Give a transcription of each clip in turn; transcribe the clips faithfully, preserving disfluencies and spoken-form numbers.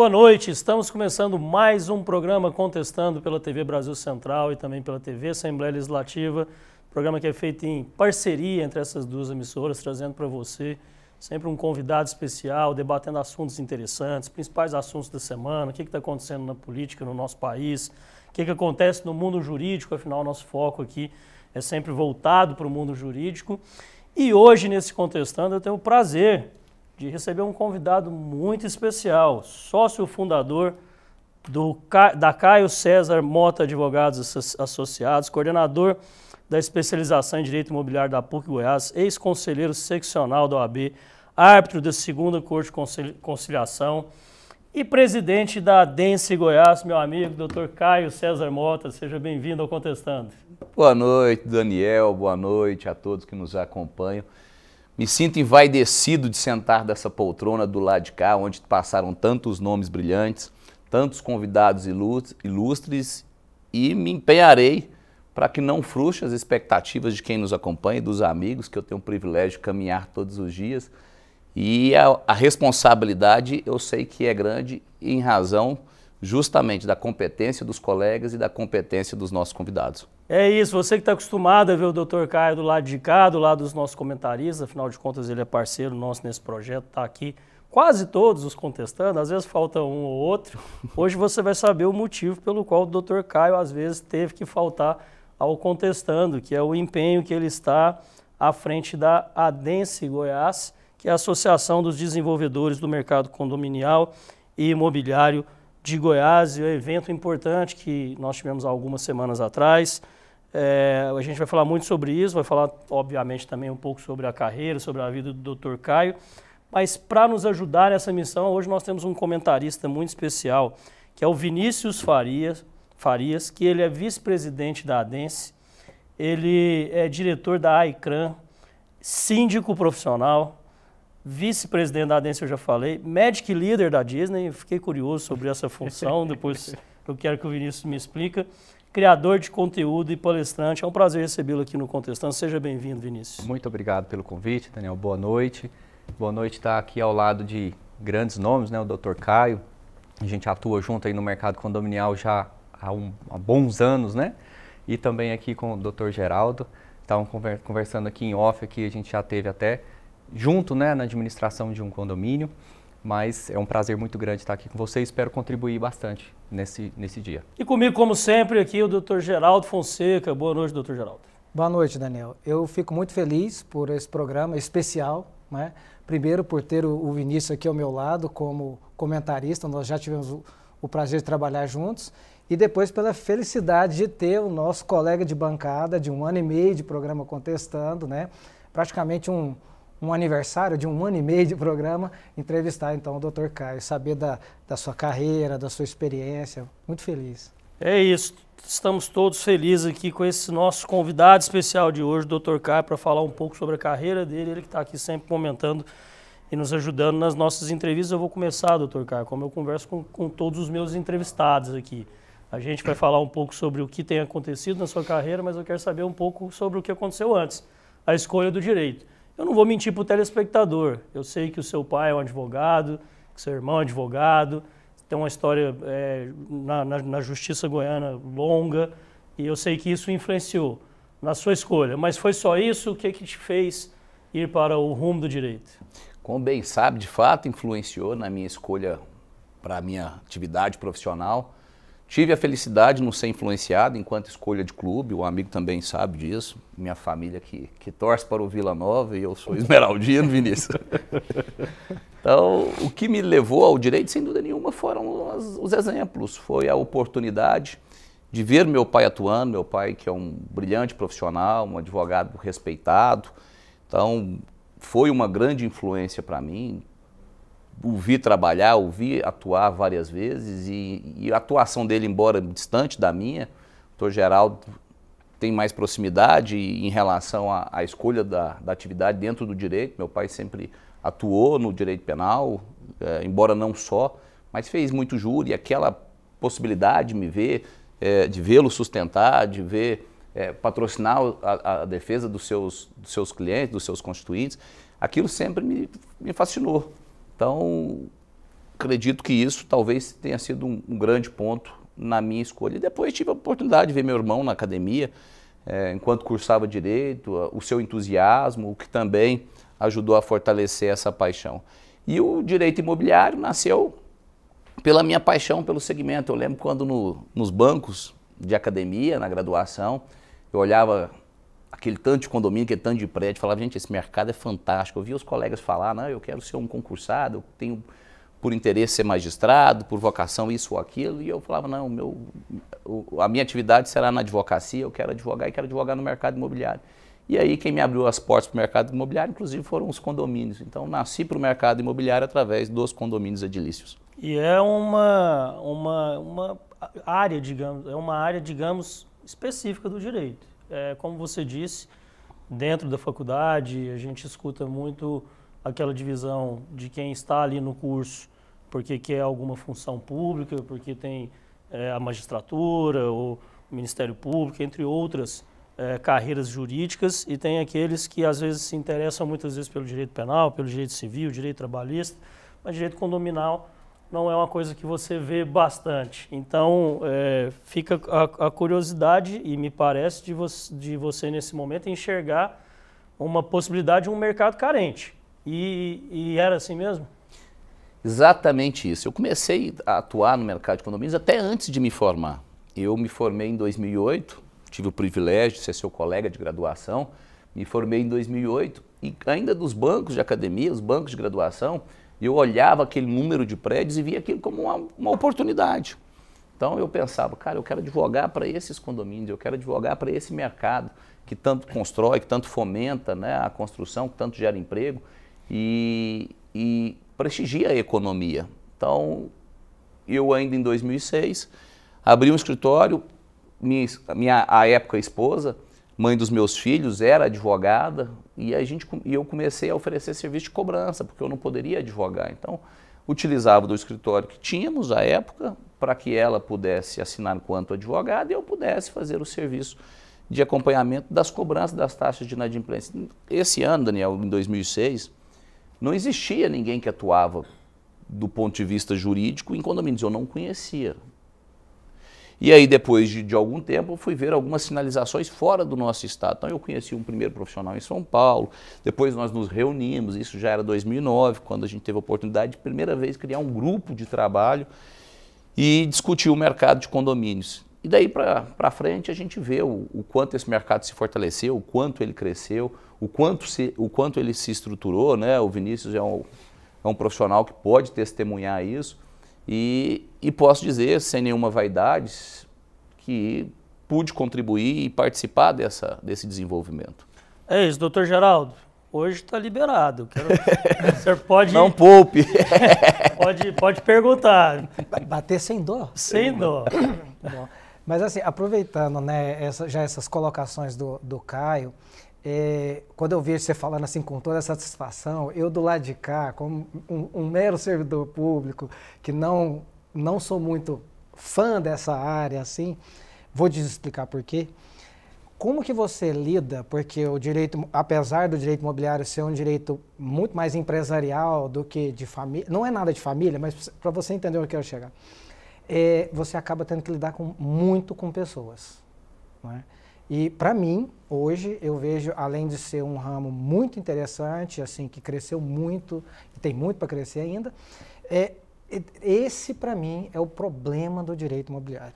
Boa noite, estamos começando mais um programa Contestando pela T V Brasil Central e também pela T V Assembleia Legislativa, programa que é feito em parceria entre essas duas emissoras, trazendo para você sempre um convidado especial, debatendo assuntos interessantes, principais assuntos da semana, o que está acontecendo na política no nosso país, o que, que acontece no mundo jurídico, afinal nosso foco aqui é sempre voltado para o mundo jurídico. E hoje, nesse Contestando, eu tenho o prazer de receber um convidado muito especial, sócio fundador do, da Caio César Mota Advogados Associados, coordenador da especialização em Direito Imobiliário da P U C Goiás, ex-conselheiro seccional da O A B, árbitro da segunda Corte de Conciliação e presidente da ADENSE Goiás, meu amigo, doutor Caio César Mota. Seja bem-vindo ao Contestando. Boa noite, Daniel. Boa noite a todos que nos acompanham. Me sinto envaidecido de sentar dessa poltrona do lado de cá, onde passaram tantos nomes brilhantes, tantos convidados ilustres, e me empenharei para que não frustre as expectativas de quem nos acompanha, dos amigos, que eu tenho o privilégio de caminhar todos os dias. E a, a responsabilidade eu sei que é grande em razão justamente da competência dos colegas e da competência dos nossos convidados. É isso, você que está acostumado a ver o doutor Caio do lado de cá, do lado dos nossos comentaristas, afinal de contas ele é parceiro nosso nesse projeto, está aqui quase todos os Contestando, às vezes falta um ou outro. Hoje você vai saber o motivo pelo qual o doutor Caio às vezes teve que faltar ao Contestando, que é o empenho que ele está à frente da ADENSE Goiás, que é a Associação dos Desenvolvedores do Mercado Condominial e Imobiliário de Goiás, e um evento importante que nós tivemos algumas semanas atrás. É, a gente vai falar muito sobre isso, vai falar, obviamente, também um pouco sobre a carreira, sobre a vida do doutor Caio. Mas para nos ajudar nessa missão, hoje nós temos um comentarista muito especial, que é o Vinícius Farias, Farias que ele é vice-presidente da ADENSE, ele é diretor da AICRAN, síndico profissional, vice-presidente da ADENSE, eu já falei, Magic Leader da Disney, fiquei curioso sobre essa função, depois eu quero que o Vinícius me explique, criador de conteúdo e palestrante. É um prazer recebê-lo aqui no Contestando. Seja bem-vindo, Vinícius. Muito obrigado pelo convite, Daniel. Boa noite. Boa noite estar aqui ao lado de grandes nomes, né? O doutor Caio, a gente atua junto aí no mercado condominial já há, um, há bons anos, né? E também aqui com o doutor Geraldo, estavam conversando aqui em off, aqui a gente já teve até junto, né, na administração de um condomínio, mas é um prazer muito grande estar aqui com você e espero contribuir bastante nesse, nesse dia. E comigo, como sempre, aqui o doutor Geraldo Fonseca. Boa noite, doutor Geraldo. Boa noite, Daniel. Eu fico muito feliz por esse programa especial, né? Primeiro, por ter o Vinícius aqui ao meu lado como comentarista, nós já tivemos o, o prazer de trabalhar juntos, e depois pela felicidade de ter o nosso colega de bancada de um ano e meio de programa Contestando, né? Praticamente um... um aniversário de um ano e meio de programa, entrevistar então o doutor Caio, saber da, da sua carreira, da sua experiência. Muito feliz. É isso, estamos todos felizes aqui com esse nosso convidado especial de hoje, o doutor Caio, para falar um pouco sobre a carreira dele, ele que está aqui sempre comentando e nos ajudando nas nossas entrevistas. Eu vou começar, doutor Caio, como eu converso com, com todos os meus entrevistados aqui. A gente vai falar um pouco sobre o que tem acontecido na sua carreira, mas eu quero saber um pouco sobre o que aconteceu antes, a escolha do direito. Eu não vou mentir para o telespectador, eu sei que o seu pai é um advogado, que seu irmão é advogado, tem uma história é, na, na, na justiça goiana longa, e eu sei que isso influenciou na sua escolha. Mas foi só isso? O que, que te fez ir para o rumo do direito? Como bem sabe, de fato influenciou na minha escolha para a minha atividade profissional. Tive a felicidade de não ser influenciado enquanto escolha de clube, o amigo também sabe disso, minha família que, que torce para o Vila Nova e eu sou esmeraldino, Vinícius. Então, o que me levou ao direito, sem dúvida nenhuma, foram os, os exemplos. Foi a oportunidade de ver meu pai atuando, meu pai que é um brilhante profissional, um advogado respeitado. Então, foi uma grande influência para mim. O vi trabalhar, o vi atuar várias vezes e, e a atuação dele, embora distante da minha, o doutor Geraldo tem mais proximidade em relação à, à escolha da, da atividade dentro do direito. Meu pai sempre atuou no direito penal, é, embora não só, mas fez muito júri. Aquela possibilidade de me ver, é, de vê-lo sustentar, de ver, é, patrocinar a, a defesa dos seus, dos seus clientes, dos seus constituintes, aquilo sempre me, me fascinou. Então, acredito que isso talvez tenha sido um, um grande ponto na minha escolha. E depois tive a oportunidade de ver meu irmão na academia, é, enquanto cursava Direito, o seu entusiasmo, o que também ajudou a fortalecer essa paixão. E o Direito Imobiliário nasceu pela minha paixão pelo segmento. Eu lembro quando no, nos bancos de academia, na graduação, eu olhava aquele tanto de condomínio, aquele tanto de prédio, falava, gente, esse mercado é fantástico. Eu via os colegas falar, não, eu quero ser um concursado, eu tenho por interesse ser magistrado, por vocação isso ou aquilo, e eu falava, não, meu, a minha atividade será na advocacia, eu quero advogar e quero advogar no mercado imobiliário. E aí quem me abriu as portas para o mercado imobiliário, inclusive, foram os condomínios. Então, nasci para o mercado imobiliário através dos condomínios edilícios. E é uma, uma, uma área, digamos, é uma área, digamos, específica do direito. É, como você disse, dentro da faculdade, a gente escuta muito aquela divisão de quem está ali no curso porque quer alguma função pública, porque tem é, a magistratura, ou o Ministério Público, entre outras é, carreiras jurídicas, e tem aqueles que às vezes se interessam muitas vezes pelo direito penal, pelo direito civil, direito trabalhista, mas direito condominal não é uma coisa que você vê bastante. Então, é, fica a, a curiosidade, e me parece, de, vo de você nesse momento enxergar uma possibilidade, um mercado carente. E, e era assim mesmo? Exatamente isso. Eu comecei a atuar no mercado de condomínios até antes de me formar. Eu me formei em dois mil e oito, tive o privilégio de ser seu colega de graduação, me formei em dois mil e oito, e ainda dos bancos de academia, os bancos de graduação, eu olhava aquele número de prédios e via aquilo como uma, uma oportunidade. Então eu pensava, cara, eu quero advogar para esses condomínios, eu quero advogar para esse mercado que tanto constrói, que tanto fomenta, né, a construção, que tanto gera emprego e, e prestigia a economia. Então eu ainda em dois mil e seis abri um escritório, minha, minha à época esposa, mãe dos meus filhos, era advogada, e a gente, e eu comecei a oferecer serviço de cobrança, porque eu não poderia advogar. Então, utilizava do escritório que tínhamos à época para que ela pudesse assinar enquanto advogada e eu pudesse fazer o serviço de acompanhamento das cobranças das taxas de inadimplência. Esse ano, Daniel, em dois mil e seis, não existia ninguém que atuava do ponto de vista jurídico em condomínios, eu não conhecia. E aí, depois de, de algum tempo, eu fui ver algumas sinalizações fora do nosso estado. Então, eu conheci um primeiro profissional em São Paulo, depois nós nos reunimos, isso já era dois mil e nove, quando a gente teve a oportunidade de, primeira vez, criar um grupo de trabalho e discutir o mercado de condomínios. E daí para frente, a gente vê o, o quanto esse mercado se fortaleceu, o quanto ele cresceu, o quanto, se, o quanto ele se estruturou, né? O Vinícius é um, é um profissional que pode testemunhar isso. E, e posso dizer, sem nenhuma vaidade, que pude contribuir e participar dessa, desse desenvolvimento. É isso, doutor Geraldo. Hoje está liberado. Quero... Você pode... Não poupe. pode, pode perguntar. Bater sem dó. Sem dó. Bom, mas assim, aproveitando, né, essa, já essas colocações do, do Caio, é, quando eu vejo você falando assim com toda a satisfação, eu do lado de cá, como um, um mero servidor público, que não, não sou muito fã dessa área, assim, vou te explicar por quê. Como que você lida, porque o direito, apesar do direito imobiliário ser um direito muito mais empresarial do que de família, não é nada de família, mas para você entender onde eu quero chegar, é, você acaba tendo que lidar com, muito com pessoas, não é? E, para mim, hoje, eu vejo, além de ser um ramo muito interessante, assim, que cresceu muito, que tem muito para crescer ainda, é, esse, para mim, é o problema do direito imobiliário.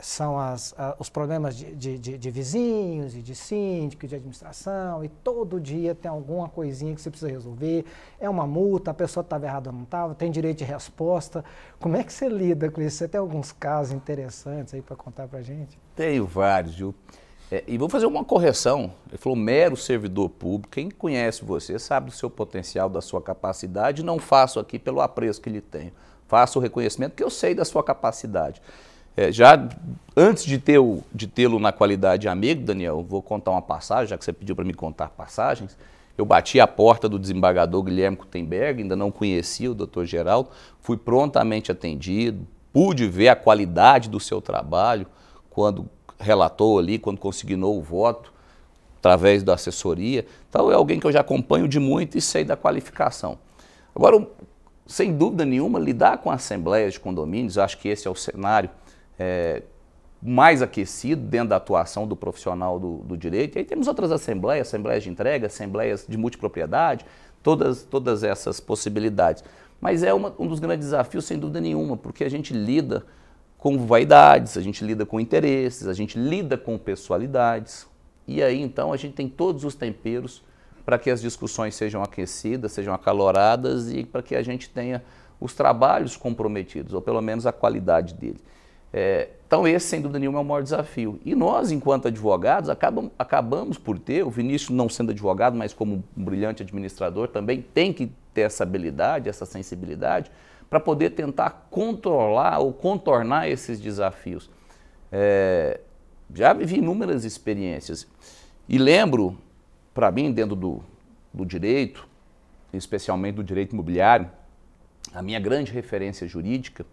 São as, a, os problemas de, de, de, de vizinhos, e de síndico, de administração, e todo dia tem alguma coisinha que você precisa resolver, é uma multa, a pessoa estava errada ou não estava, tem direito de resposta. Como é que você lida com isso? Você tem alguns casos interessantes aí para contar para a gente? Tenho vários, Ju. É, e vou fazer uma correção. Ele falou mero servidor público. Quem conhece você sabe do seu potencial, da sua capacidade. Não faço aqui pelo apreço que lhe tenho. Faço o reconhecimento que eu sei da sua capacidade. É, já antes de ter o, de tê-lo na qualidade de amigo, Daniel, vou contar uma passagem, já que você pediu para me contar passagens. Eu bati a porta do desembargador Guilherme Kuttenberg, ainda não conhecia o doutor Geraldo, fui prontamente atendido, pude ver a qualidade do seu trabalho quando relatou ali, quando consignou o voto, através da assessoria. Então é alguém que eu já acompanho de muito e sei da qualificação. Agora, sem dúvida nenhuma, lidar com assembleias de condomínios, acho que esse é o cenário é, mais aquecido dentro da atuação do profissional do, do direito. E aí temos outras assembleias, assembleias de entrega, assembleias de multipropriedade, todas, todas essas possibilidades. Mas é uma, um dos grandes desafios, sem dúvida nenhuma, porque a gente lida com vaidades, a gente lida com interesses, a gente lida com pessoalidades. E aí, então, a gente tem todos os temperos para que as discussões sejam aquecidas, sejam acaloradas e para que a gente tenha os trabalhos comprometidos, ou pelo menos a qualidade dele. É, então esse, sem dúvida nenhuma, é o maior desafio. E nós, enquanto advogados, acabam, acabamos por ter, o Vinícius não sendo advogado, mas como um brilhante administrador, também tem que ter essa habilidade, essa sensibilidade, para poder tentar controlar ou contornar esses desafios. É, já vivi inúmeras experiências e lembro, para mim, dentro do, do direito, especialmente do direito imobiliário, a minha grande referência jurídica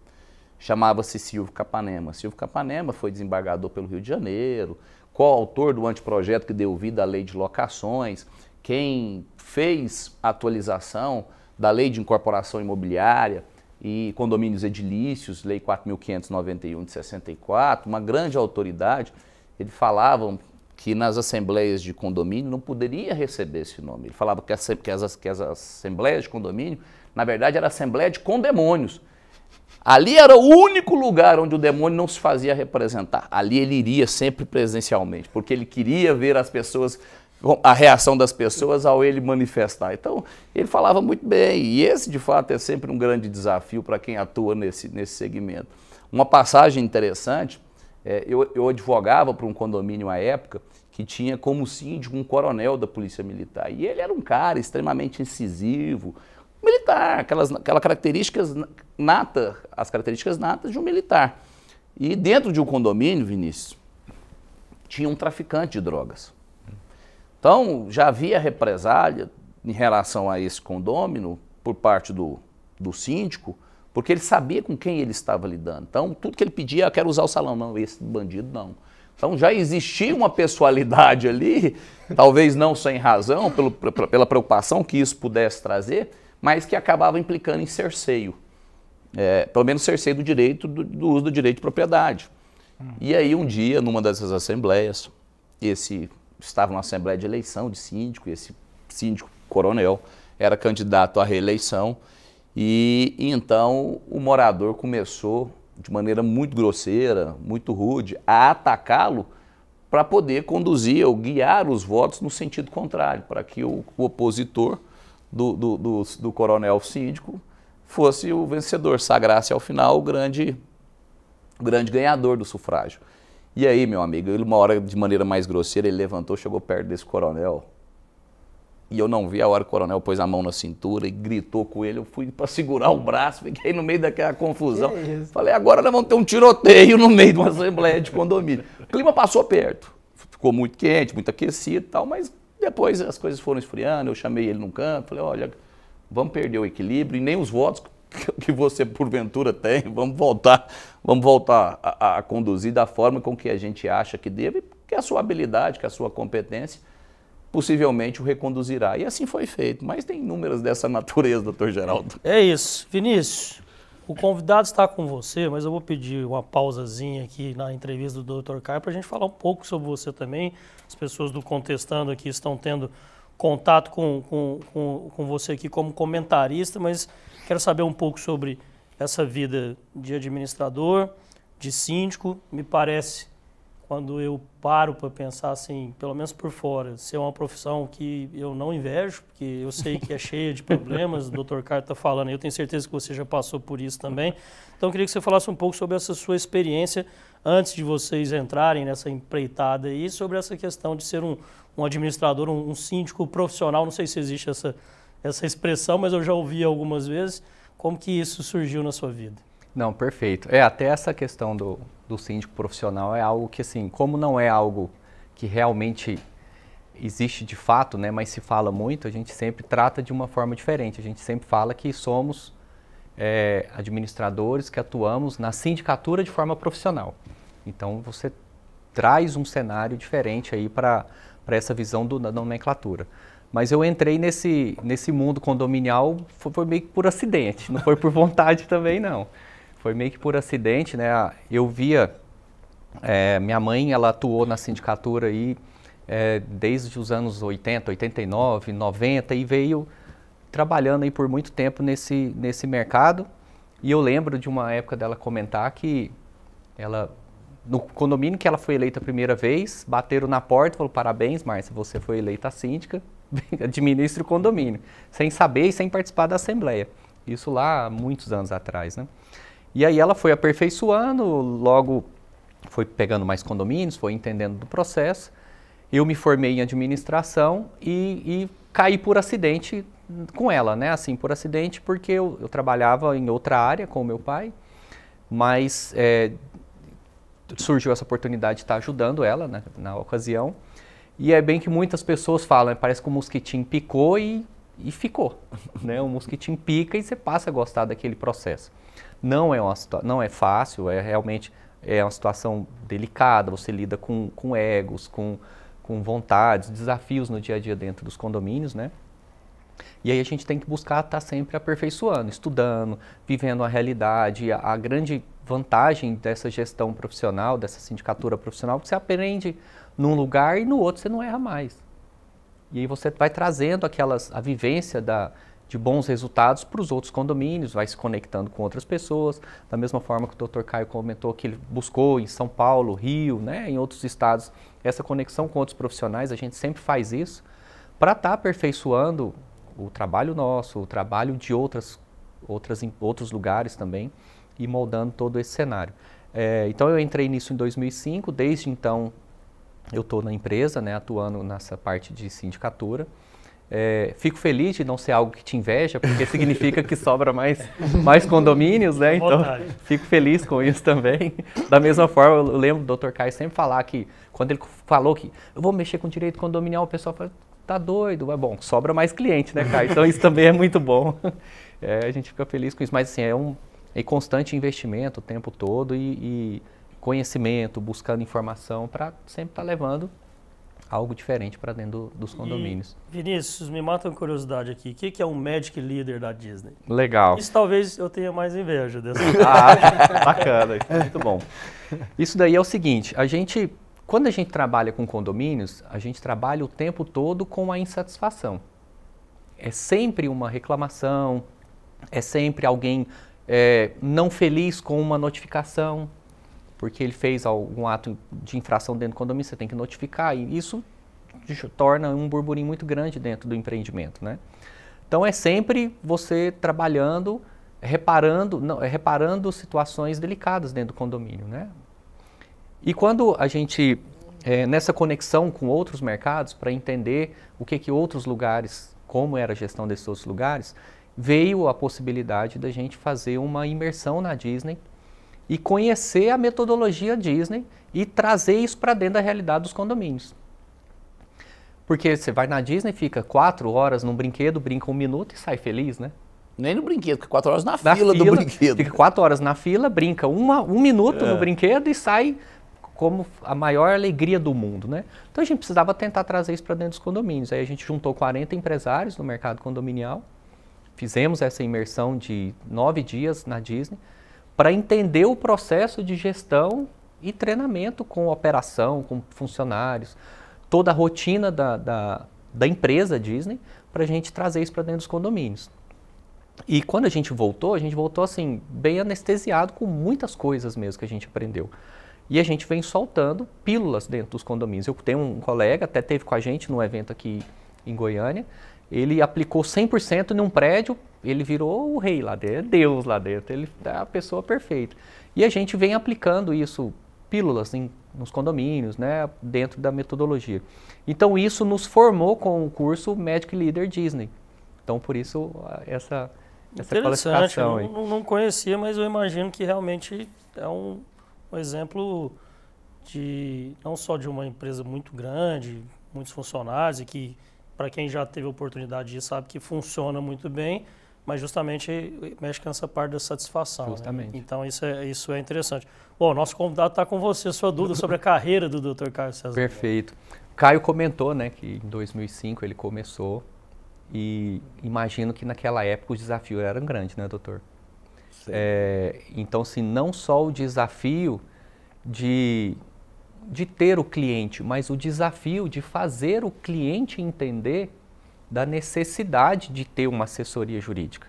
chamava-se Sylvio Capanema. Sylvio Capanema foi desembargador pelo Rio de Janeiro, coautor do anteprojeto que deu vida à lei de locações, quem fez a atualização da lei de incorporação imobiliária e condomínios edilícios, lei quatro mil quinhentos e noventa e um de sessenta e quatro, uma grande autoridade. Ele falava que nas assembleias de condomínio não poderia receber esse nome. Ele falava que as, que as, que as assembleias de condomínio, na verdade, era assembleia de condemônios. Ali era o único lugar onde o demônio não se fazia representar. Ali ele iria sempre presencialmente, porque ele queria ver as pessoas, a reação das pessoas ao ele manifestar. Então, ele falava muito bem, e esse, de fato, é sempre um grande desafio para quem atua nesse, nesse segmento. Uma passagem interessante, é, eu, eu advogava para um condomínio à época que tinha como síndico um coronel da Polícia Militar, e ele era um cara extremamente incisivo, militar, aquelas, aquelas características natas, as características natas de um militar. E dentro de um condomínio, Vinícius, tinha um traficante de drogas. Então, já havia represália em relação a esse condômino por parte do, do síndico, porque ele sabia com quem ele estava lidando. Então, tudo que ele pedia, eu quero usar o salão. Não, esse bandido não. Então, já existia uma pessoalidade ali, talvez não sem razão, pelo, pela preocupação que isso pudesse trazer, mas que acabava implicando em cerceio, é, pelo menos cerceio do direito, do, do uso do direito de propriedade. Hum. E aí um dia, numa dessas assembleias, esse estava numa assembleia de eleição de síndico, esse síndico coronel era candidato à reeleição, e, e então o morador começou, de maneira muito grosseira, muito rude, a atacá-lo para poder conduzir ou guiar os votos no sentido contrário, para que o, o opositor Do, do, do, do coronel síndico fosse o vencedor, sagrasse ao final o grande, o grande ganhador do sufrágio. E aí, meu amigo, ele uma hora, de maneira mais grosseira, ele levantou, chegou perto desse coronel, e eu não vi a hora que o coronel pôs a mão na cintura e gritou com ele, eu fui para segurar o braço, fiquei no meio daquela confusão. É Falei, agora nós vamos ter um tiroteio no meio de uma assembleia de condomínio. O clima passou perto, ficou muito quente, muito aquecido e tal, mas depois as coisas foram esfriando, eu chamei ele num canto, falei, olha, vamos perder o equilíbrio e nem os votos que você porventura tem, vamos voltar, vamos voltar a, a conduzir da forma com que a gente acha que deve, que a sua habilidade, que a sua competência, possivelmente o reconduzirá. E assim foi feito, mas tem inúmeras dessa natureza, doutor Geraldo. É isso. Vinícius, o convidado está com você, mas eu vou pedir uma pausazinha aqui na entrevista do doutor Caio para a gente falar um pouco sobre você também. As pessoas do Contestando aqui estão tendo contato com, com, com, com você aqui como comentarista, mas quero saber um pouco sobre essa vida de administrador, de síndico. Me parece, quando eu paro para pensar assim, pelo menos por fora, ser uma profissão que eu não invejo, porque eu sei que é cheia de problemas, o doutor Caio está falando, eu tenho certeza que você já passou por isso também. Então eu queria que você falasse um pouco sobre essa sua experiência, antes de vocês entrarem nessa empreitada aí, sobre essa questão de ser um, um administrador, um, um síndico profissional, não sei se existe essa, essa expressão, mas eu já ouvi algumas vezes, como que isso surgiu na sua vida? Não, perfeito. É, até essa questão do, do síndico profissional é algo que, assim, como não é algo que realmente existe de fato, né, mas se fala muito, a gente sempre trata de uma forma diferente. A gente sempre fala que somos é, administradores que atuamos na sindicatura de forma profissional. Então, você traz um cenário diferente aí para para essa visão do, da nomenclatura. Mas eu entrei nesse, nesse mundo condominial, foi, foi meio que por acidente, não foi por vontade também não. Foi meio que por acidente, né? Eu via, é, minha mãe, ela atuou na sindicatura aí é, desde os anos oitenta, oitenta e nove, noventa e veio trabalhando aí por muito tempo nesse, nesse mercado. E eu lembro de uma época dela comentar que ela... No condomínio que ela foi eleita a primeira vez, bateram na porta e falaram: parabéns, Márcia, você foi eleita a síndica, administre o condomínio, sem saber e sem participar da Assembleia. Isso lá há muitos anos atrás, né? E aí ela foi aperfeiçoando, logo foi pegando mais condomínios, foi entendendo do processo. Eu me formei em administração e, e caí por acidente com ela, né? Assim, por acidente, porque eu, eu trabalhava em outra área com o meu pai, mas... É, surgiu essa oportunidade de estar ajudando ela, né, na ocasião. E é bem que muitas pessoas falam, parece que o mosquitinho picou e, e ficou. Né? O mosquitinho pica e você passa a gostar daquele processo. Não é, uma, não é fácil, é realmente é uma situação delicada, você lida com, com egos, com, com vontades, desafios no dia a dia dentro dos condomínios, né? E aí a gente tem que buscar estar sempre aperfeiçoando, estudando, vivendo a realidade. A, a grande vantagem dessa gestão profissional, dessa sindicatura profissional, que você aprende num lugar e no outro você não erra mais. E aí você vai trazendo aquelas, a vivência da, de bons resultados para os outros condomínios, vai se conectando com outras pessoas, da mesma forma que o doutor Caio comentou que ele buscou em São Paulo, Rio, né, em outros estados, essa conexão com outros profissionais. A gente sempre faz isso para estar aperfeiçoando o trabalho nosso, o trabalho de outras, outras, em outros lugares também, e moldando todo esse cenário. É, então eu entrei nisso em dois mil e cinco, desde então eu estou na empresa, né, atuando nessa parte de sindicatura. É, fico feliz de não ser algo que te inveja, porque significa que sobra mais, mais condomínios, né? Então fico feliz com isso também. Da mesma forma, eu lembro do doutor Caio sempre falar que, quando ele falou que eu vou mexer com direito condominial, o pessoal fala: tá doido, mas bom, sobra mais cliente, né, Caio? Então isso também é muito bom. É, a gente fica feliz com isso, mas assim, é um é constante investimento o tempo todo e, e conhecimento, buscando informação para sempre estar tá levando algo diferente para dentro do, dos condomínios. E, Vinícius, me mata uma curiosidade aqui, o que, que é um Magic Leader da Disney? Legal. Isso talvez eu tenha mais inveja dessa. Ah, bacana, isso é muito bom. Isso daí é o seguinte, a gente... Quando a gente trabalha com condomínios, a gente trabalha o tempo todo com a insatisfação. É sempre uma reclamação, é sempre alguém é, não feliz com uma notificação, porque ele fez algum ato de infração dentro do condomínio, você tem que notificar, e isso torna um burburinho muito grande dentro do empreendimento, né? Então é sempre você trabalhando, reparando, não, reparando situações delicadas dentro do condomínio, né? E quando a gente, é, nessa conexão com outros mercados, para entender o que que outros lugares, como era a gestão desses outros lugares, veio a possibilidade da gente fazer uma imersão na Disney e conhecer a metodologia Disney e trazer isso para dentro da realidade dos condomínios. Porque você vai na Disney, fica quatro horas num brinquedo, brinca um minuto e sai feliz, né? Nem no brinquedo, fica quatro horas na, na fila, fila do brinquedo. Fica quatro horas na fila, brinca uma, um minuto é. no brinquedo e sai... como a maior alegria do mundo, né? Então a gente precisava tentar trazer isso para dentro dos condomínios. Aí a gente juntou quarenta empresários no mercado condominial, fizemos essa imersão de nove dias na Disney para entender o processo de gestão e treinamento com operação, com funcionários, toda a rotina da, da, da empresa Disney, para a gente trazer isso para dentro dos condomínios. E quando a gente voltou, a gente voltou assim, bem anestesiado com muitas coisas mesmo que a gente aprendeu. E a gente vem soltando pílulas dentro dos condomínios. Eu tenho um colega, até teve com a gente num evento aqui em Goiânia, ele aplicou cem por cento num prédio, ele virou o rei lá dentro, Deus lá dentro, ele é a pessoa perfeita. E a gente vem aplicando isso, pílulas em, nos condomínios, né, dentro da metodologia. Então isso nos formou com o curso Magic Leader Disney. Então por isso essa, essa qualificação. Eu não, não conhecia, mas eu imagino que realmente é um... Um exemplo de não só de uma empresa muito grande, muitos funcionários, e que para quem já teve oportunidade de sabe que funciona muito bem, mas justamente mexe com essa parte da satisfação. Justamente. Né? Então isso é, isso é interessante. Bom, nosso convidado está com você, sua dúvida sobre a carreira do doutor Caio César. Perfeito. Caio comentou, né, que em dois mil e cinco ele começou e imagino que naquela época os desafios eram grandes, né, doutor? É, então, se não só o desafio de, de ter o cliente, mas o desafio de fazer o cliente entender da necessidade de ter uma assessoria jurídica.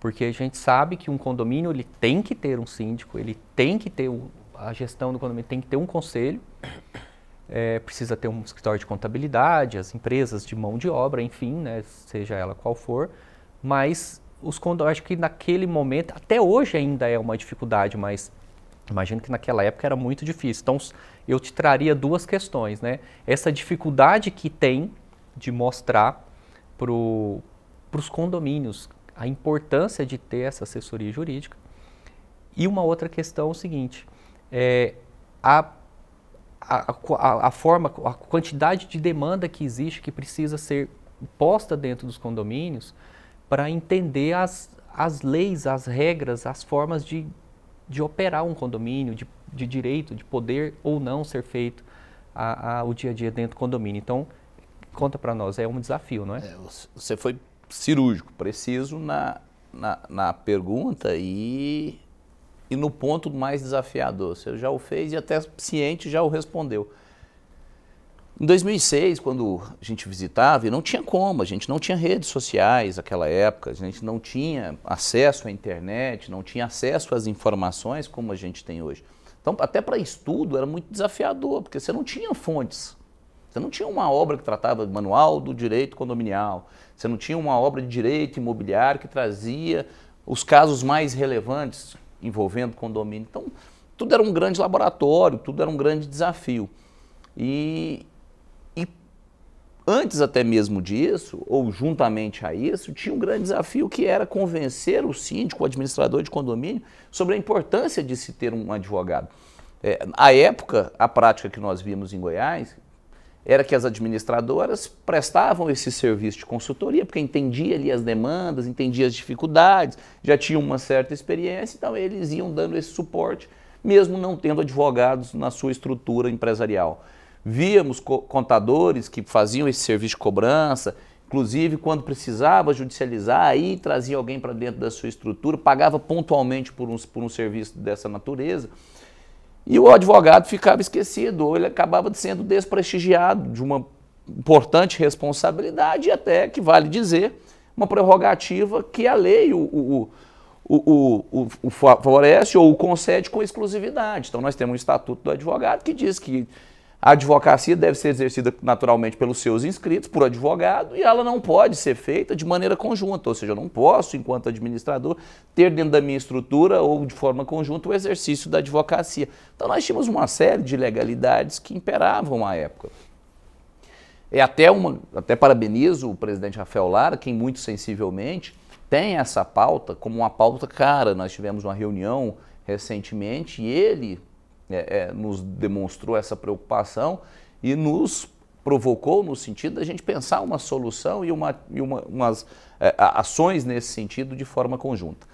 Porque a gente sabe que um condomínio ele tem que ter um síndico, ele tem que ter o, a gestão do condomínio, tem que ter um conselho, é, precisa ter um escritório de contabilidade, as empresas de mão de obra, enfim, né, seja ela qual for, mas os condomínios, acho que naquele momento, até hoje ainda é uma dificuldade, mas imagino que naquela época era muito difícil. Então, eu te traria duas questões, né? Essa dificuldade que tem de mostrar para os condomínios a importância de ter essa assessoria jurídica. E uma outra questão é o seguinte, é, a, a, a, a forma, a quantidade de demanda que existe, que precisa ser posta dentro dos condomínios, para entender as, as leis, as regras, as formas de, de operar um condomínio, de, de direito, de poder ou não ser feito a, a, o dia a dia dentro do condomínio. Então, conta para nós, é um desafio, não é? É, você foi cirúrgico, preciso na, na, na pergunta e, e no ponto mais desafiador. Você já o fez e até ciente já o respondeu. Em dois mil e seis, quando a gente visitava, e não tinha como, a gente não tinha redes sociais naquela época, a gente não tinha acesso à internet, não tinha acesso às informações como a gente tem hoje. Então, até para estudo era muito desafiador, porque você não tinha fontes. Você não tinha uma obra que tratava de manual do direito condominial, você não tinha uma obra de direito imobiliário que trazia os casos mais relevantes envolvendo condomínio. Então, tudo era um grande laboratório, tudo era um grande desafio. E... Antes até mesmo disso, ou juntamente a isso, tinha um grande desafio que era convencer o síndico, o administrador de condomínio, sobre a importância de se ter um advogado. É, à época, a prática que nós vimos em Goiás era que as administradoras prestavam esse serviço de consultoria, porque entendia ali as demandas, entendia as dificuldades, já tinha uma certa experiência, então eles iam dando esse suporte, mesmo não tendo advogados na sua estrutura empresarial. Víamos contadores que faziam esse serviço de cobrança, inclusive quando precisava judicializar, aí trazia alguém para dentro da sua estrutura, pagava pontualmente por um, por um serviço dessa natureza. E o advogado ficava esquecido, ou ele acabava sendo desprestigiado de uma importante responsabilidade e até, que vale dizer, uma prerrogativa que a lei o, o, o, o, o favorece ou o concede com exclusividade. Então nós temos um estatuto do advogado que diz que a advocacia deve ser exercida naturalmente pelos seus inscritos, por advogado, e ela não pode ser feita de maneira conjunta, ou seja, eu não posso, enquanto administrador, ter dentro da minha estrutura ou de forma conjunta o exercício da advocacia. Então nós tínhamos uma série de legalidades que imperavam à época. É até uma, até parabenizo o presidente Rafael Lara, quem muito sensivelmente tem essa pauta como uma pauta cara. Nós tivemos uma reunião recentemente e ele... É, é, nos demonstrou essa preocupação e nos provocou no sentido da gente pensar uma solução e, uma, e uma, umas é, ações nesse sentido de forma conjunta.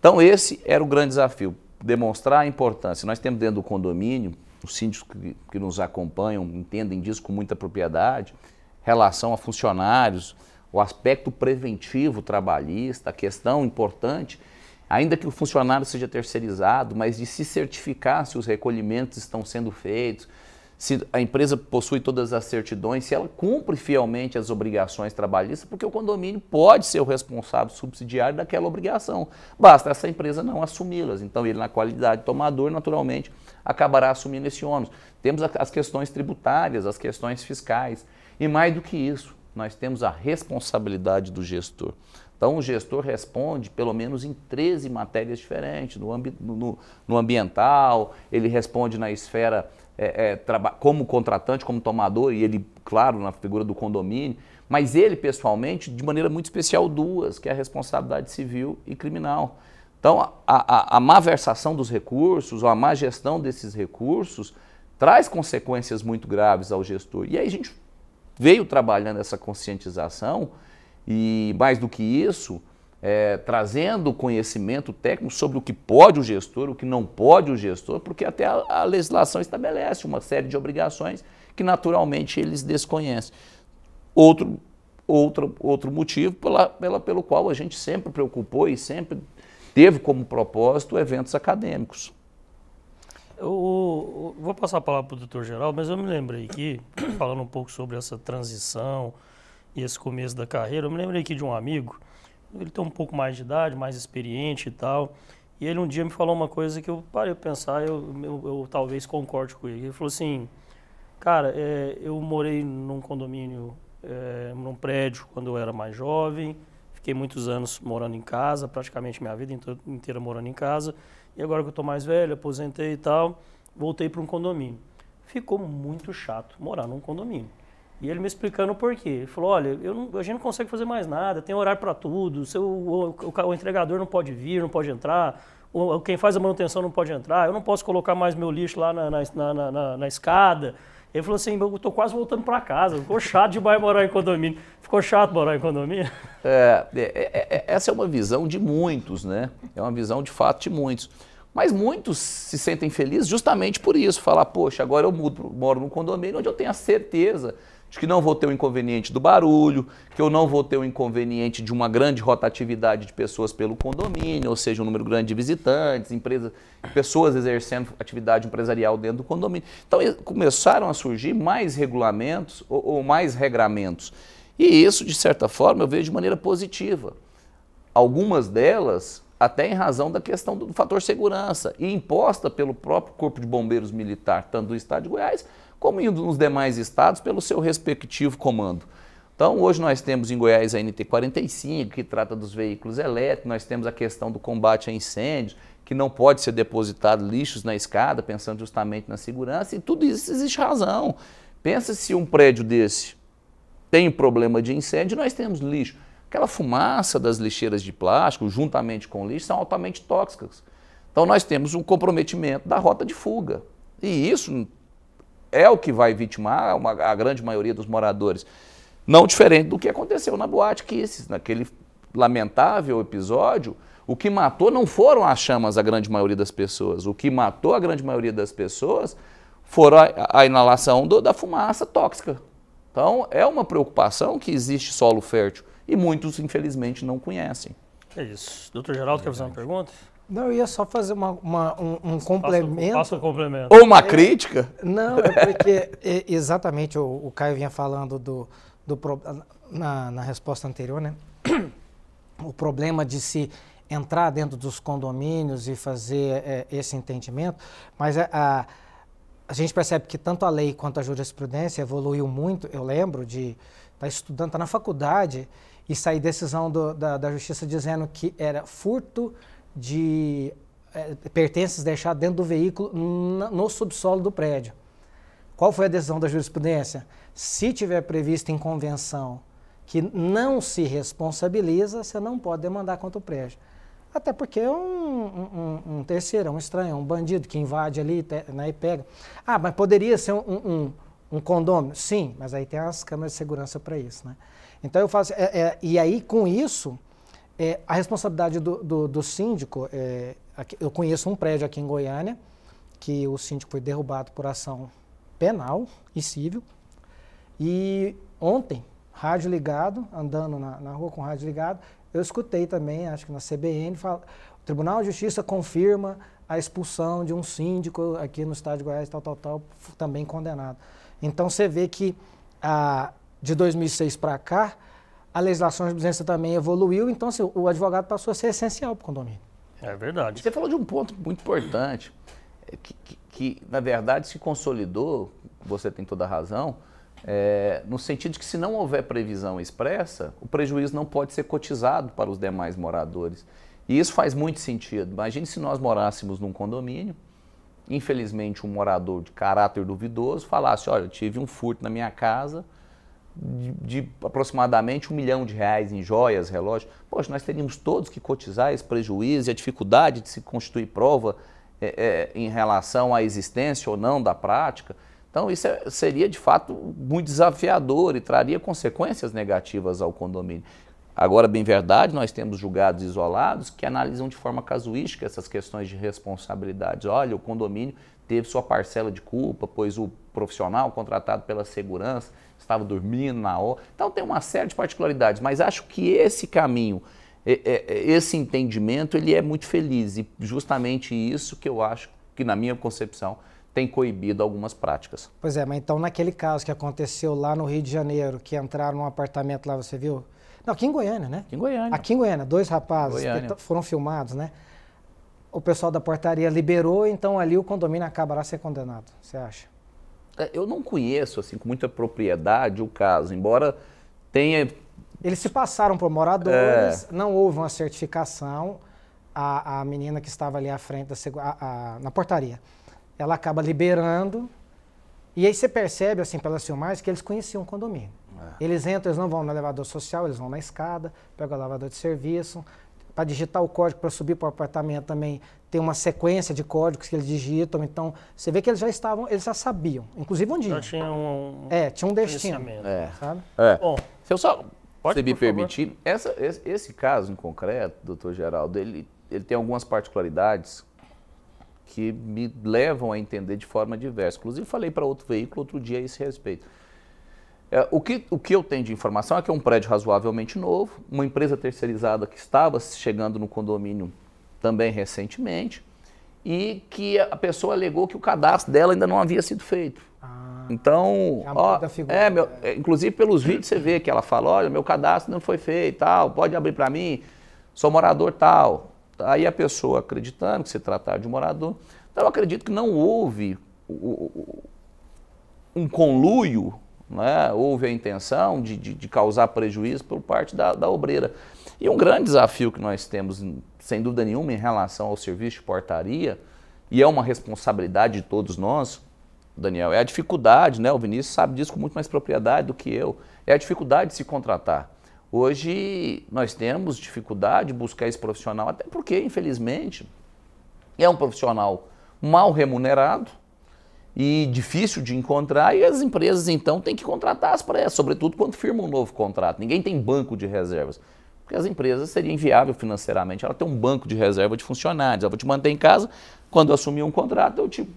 Então esse era o grande desafio, demonstrar a importância. Nós temos dentro do condomínio, os síndicos que, que nos acompanham entendem disso com muita propriedade, relação a funcionários, o aspecto preventivo trabalhista, a questão importante... Ainda que o funcionário seja terceirizado, mas de se certificar se os recolhimentos estão sendo feitos, se a empresa possui todas as certidões, se ela cumpre fielmente as obrigações trabalhistas, porque o condomínio pode ser o responsável subsidiário daquela obrigação. Basta essa empresa não assumi-las. Então ele, na qualidade de tomador, naturalmente, acabará assumindo esse ônus. Temos as questões tributárias, as questões fiscais. E mais do que isso, nós temos a responsabilidade do gestor. Então, o gestor responde pelo menos em treze matérias diferentes, no, ambi no, no ambiental, ele responde na esfera é, é, como contratante, como tomador, e ele, claro, na figura do condomínio, mas ele, pessoalmente, de maneira muito especial, duas, que é a responsabilidade civil e criminal. Então, a, a, a má versação dos recursos, ou a má gestão desses recursos, traz consequências muito graves ao gestor. E aí a gente veio trabalhando essa conscientização. E mais do que isso, é, trazendo conhecimento técnico sobre o que pode o gestor, o que não pode o gestor, porque até a, a legislação estabelece uma série de obrigações que naturalmente eles desconhecem. Outro, outro, outro motivo pela, pela, pelo qual a gente sempre preocupou e sempre teve como propósito eventos acadêmicos. Eu, eu vou passar a palavra para o doutor Geraldo, mas eu me lembrei aqui, falando um pouco sobre essa transição e esse começo da carreira, eu me lembrei aqui de um amigo, ele tem um pouco mais de idade, mais experiente e tal, e ele um dia me falou uma coisa que eu parei para pensar, eu, eu, eu talvez concorde com ele. Ele falou assim, cara, é, eu morei num condomínio, é, num prédio quando eu era mais jovem, fiquei muitos anos morando em casa, praticamente minha vida inteira morando em casa, e agora que eu estou mais velho, aposentei e tal, voltei para um condomínio. Ficou muito chato morar num condomínio. E ele me explicando o porquê. Ele falou, olha, eu não, a gente não consegue fazer mais nada, tem horário para tudo, seu, o, o, o entregador não pode vir, não pode entrar, o, quem faz a manutenção não pode entrar, eu não posso colocar mais meu lixo lá na, na, na, na, na escada. Ele falou assim, eu estou quase voltando para casa, ficou chato demais morar em condomínio. Ficou chato morar em condomínio? É, é, é, essa é uma visão de muitos, né? É uma visão de fato de muitos. Mas muitos se sentem felizes justamente por isso, falar, poxa, agora eu mudo, moro num condomínio onde eu tenho a certeza de que não vou ter o inconveniente do barulho, que eu não vou ter o inconveniente de uma grande rotatividade de pessoas pelo condomínio, ou seja, um número grande de visitantes, empresa, pessoas exercendo atividade empresarial dentro do condomínio. Então começaram a surgir mais regulamentos ou, ou mais regramentos. E isso, de certa forma, eu vejo de maneira positiva. Algumas delas até em razão da questão do fator segurança, e imposta pelo próprio Corpo de Bombeiros Militar, tanto do Estado de Goiás, como indo nos demais estados pelo seu respectivo comando. Então, hoje nós temos em Goiás a N T quarenta e cinco, que trata dos veículos elétricos, nós temos a questão do combate a incêndios, que não pode ser depositado lixos na escada, pensando justamente na segurança, e tudo isso existe razão. Pensa se um prédio desse tem problema de incêndio, nós temos lixo. Aquela fumaça das lixeiras de plástico, juntamente com o lixo, são altamente tóxicas. Então nós temos um comprometimento da rota de fuga. E isso é o que vai vitimar uma, a grande maioria dos moradores. Não diferente do que aconteceu na boate Kisses, naquele lamentável episódio, o que matou não foram as chamas a grande maioria das pessoas. O que matou a grande maioria das pessoas foram a, a inalação do, da fumaça tóxica. Então é uma preocupação que existe solo fértil. E muitos, infelizmente, não conhecem. É isso. doutor Geraldo, é quer fazer uma pergunta? Não, eu ia só fazer uma, uma, um, um complemento. Faça um complemento. Ou uma é, crítica? Não, é porque é, exatamente o, o Caio vinha falando do, do na, na resposta anterior, né? O problema de se entrar dentro dos condomínios e fazer é, esse entendimento, mas a, a, a gente percebe que tanto a lei quanto a jurisprudência evoluiu muito. Eu lembro de estar estudando, estar na faculdade, e sair decisão do, da, da justiça dizendo que era furto de é, pertences deixados dentro do veículo no, no subsolo do prédio. Qual foi a decisão da jurisprudência? Se tiver previsto em convenção que não se responsabiliza, você não pode demandar contra o prédio. Até porque é um, um, um terceiro, um estranho, um bandido que invade ali, né, e pega. Ah, mas poderia ser um, um, um condômino? Sim, mas aí tem as câmeras de segurança para isso, né? Então eu faço, é, é, e aí com isso, é, a responsabilidade do, do, do síndico, é, aqui, eu conheço um prédio aqui em Goiânia, que o síndico foi derrubado por ação penal e civil, e ontem, rádio ligado, andando na, na rua com o rádio ligado, eu escutei também, acho que na C B N, fala, o Tribunal de Justiça confirma a expulsão de um síndico aqui no Estado de Goiás, tal, tal, tal, também condenado. Então você vê que a... de dois mil e seis para cá, a legislação de presença também evoluiu, então assim, o advogado passou a ser essencial para o condomínio. É verdade. Você falou de um ponto muito importante, que, que, que na verdade se consolidou, você tem toda a razão, é, no sentido de que se não houver previsão expressa, o prejuízo não pode ser cotizado para os demais moradores. E isso faz muito sentido. Imagine se nós morássemos num condomínio, infelizmente um morador de caráter duvidoso falasse, olha, eu tive um furto na minha casa, De, de aproximadamente um milhão de reais em joias, relógios. Poxa, nós teríamos todos que cotizar esse prejuízo e a dificuldade de se constituir prova é, é, em relação à existência ou não da prática. Então isso é, seria de fato muito desafiador e traria consequências negativas ao condomínio. Agora, bem verdade, nós temos julgados isolados que analisam de forma casuística essas questões de responsabilidade. Olha, o condomínio teve sua parcela de culpa, pois o profissional contratado pela segurança estava dormindo na hora. Então tem uma série de particularidades, mas acho que esse caminho, esse entendimento, ele é muito feliz e justamente isso que eu acho que, na minha concepção, tem coibido algumas práticas. Pois é, mas então naquele caso que aconteceu lá no Rio de Janeiro, que entraram num apartamento lá, você viu? Não, aqui em Goiânia, né? Aqui em Goiânia. Aqui em Goiânia, dois rapazes que foram filmados, né? O pessoal da portaria liberou, então ali o condomínio acabará sendo condenado, você acha? Eu não conheço, assim, com muita propriedade o caso, embora tenha... Eles se passaram por moradores, é... não houve uma certificação, a, a menina que estava ali à frente, da segu... a, a, na portaria, ela acaba liberando, e aí você percebe, assim, pelas filmagens, que eles conheciam o condomínio. Eles entram, eles não vão no elevador social, eles vão na escada, pegam o elevador de serviço, para digitar o código, para subir para o apartamento também, tem uma sequência de códigos que eles digitam, então você vê que eles já estavam, eles já sabiam, inclusive onde iam. Já tinha um... É, tinha um destino, é. Sabe? É. Bom, se eu só, pode, se me permitir, essa, esse, esse caso em concreto, doutor Geraldo, ele, ele tem algumas particularidades que me levam a entender de forma diversa. Inclusive falei para outro veículo outro dia a esse respeito. É, o, que, o que eu tenho de informação é que é um prédio razoavelmente novo, uma empresa terceirizada que estava chegando no condomínio também recentemente e que a pessoa alegou que o cadastro dela ainda não havia sido feito. Ah, então, ó, é, meu, é, inclusive pelos vídeos você vê que ela fala, olha, meu cadastro não foi feito, tal, pode abrir para mim, sou morador tal. Aí a pessoa acreditando que se tratar de um morador, então eu acredito que não houve o, o, um conluio, né? Houve a intenção de, de, de causar prejuízo por parte da, da obreira. E um grande desafio que nós temos, sem dúvida nenhuma, em relação ao serviço de portaria, e é uma responsabilidade de todos nós, Daniel, é a dificuldade, né? O Vinícius sabe disso com muito mais propriedade do que eu, é a dificuldade de se contratar. Hoje nós temos dificuldade de buscar esse profissional, até porque, infelizmente, é um profissional mal remunerado, e difícil de encontrar, e as empresas então têm que contratar as pressas, sobretudo quando firma um novo contrato. Ninguém tem banco de reservas, porque as empresas seriam inviável financeiramente. Ela tem um banco de reserva de funcionários, ela vai te manter em casa, quando eu assumir um contrato eu te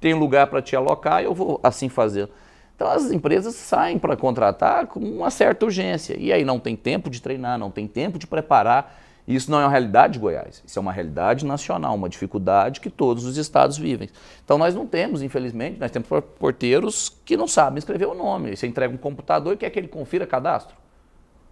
tenho lugar para te alocar e eu vou assim fazer. Então as empresas saem para contratar com uma certa urgência, e aí não tem tempo de treinar, não tem tempo de preparar. Isso não é uma realidade de Goiás, isso é uma realidade nacional, uma dificuldade que todos os estados vivem. Então nós não temos, infelizmente, nós temos porteiros que não sabem escrever o nome. Você entrega um computador e quer que ele confira cadastro.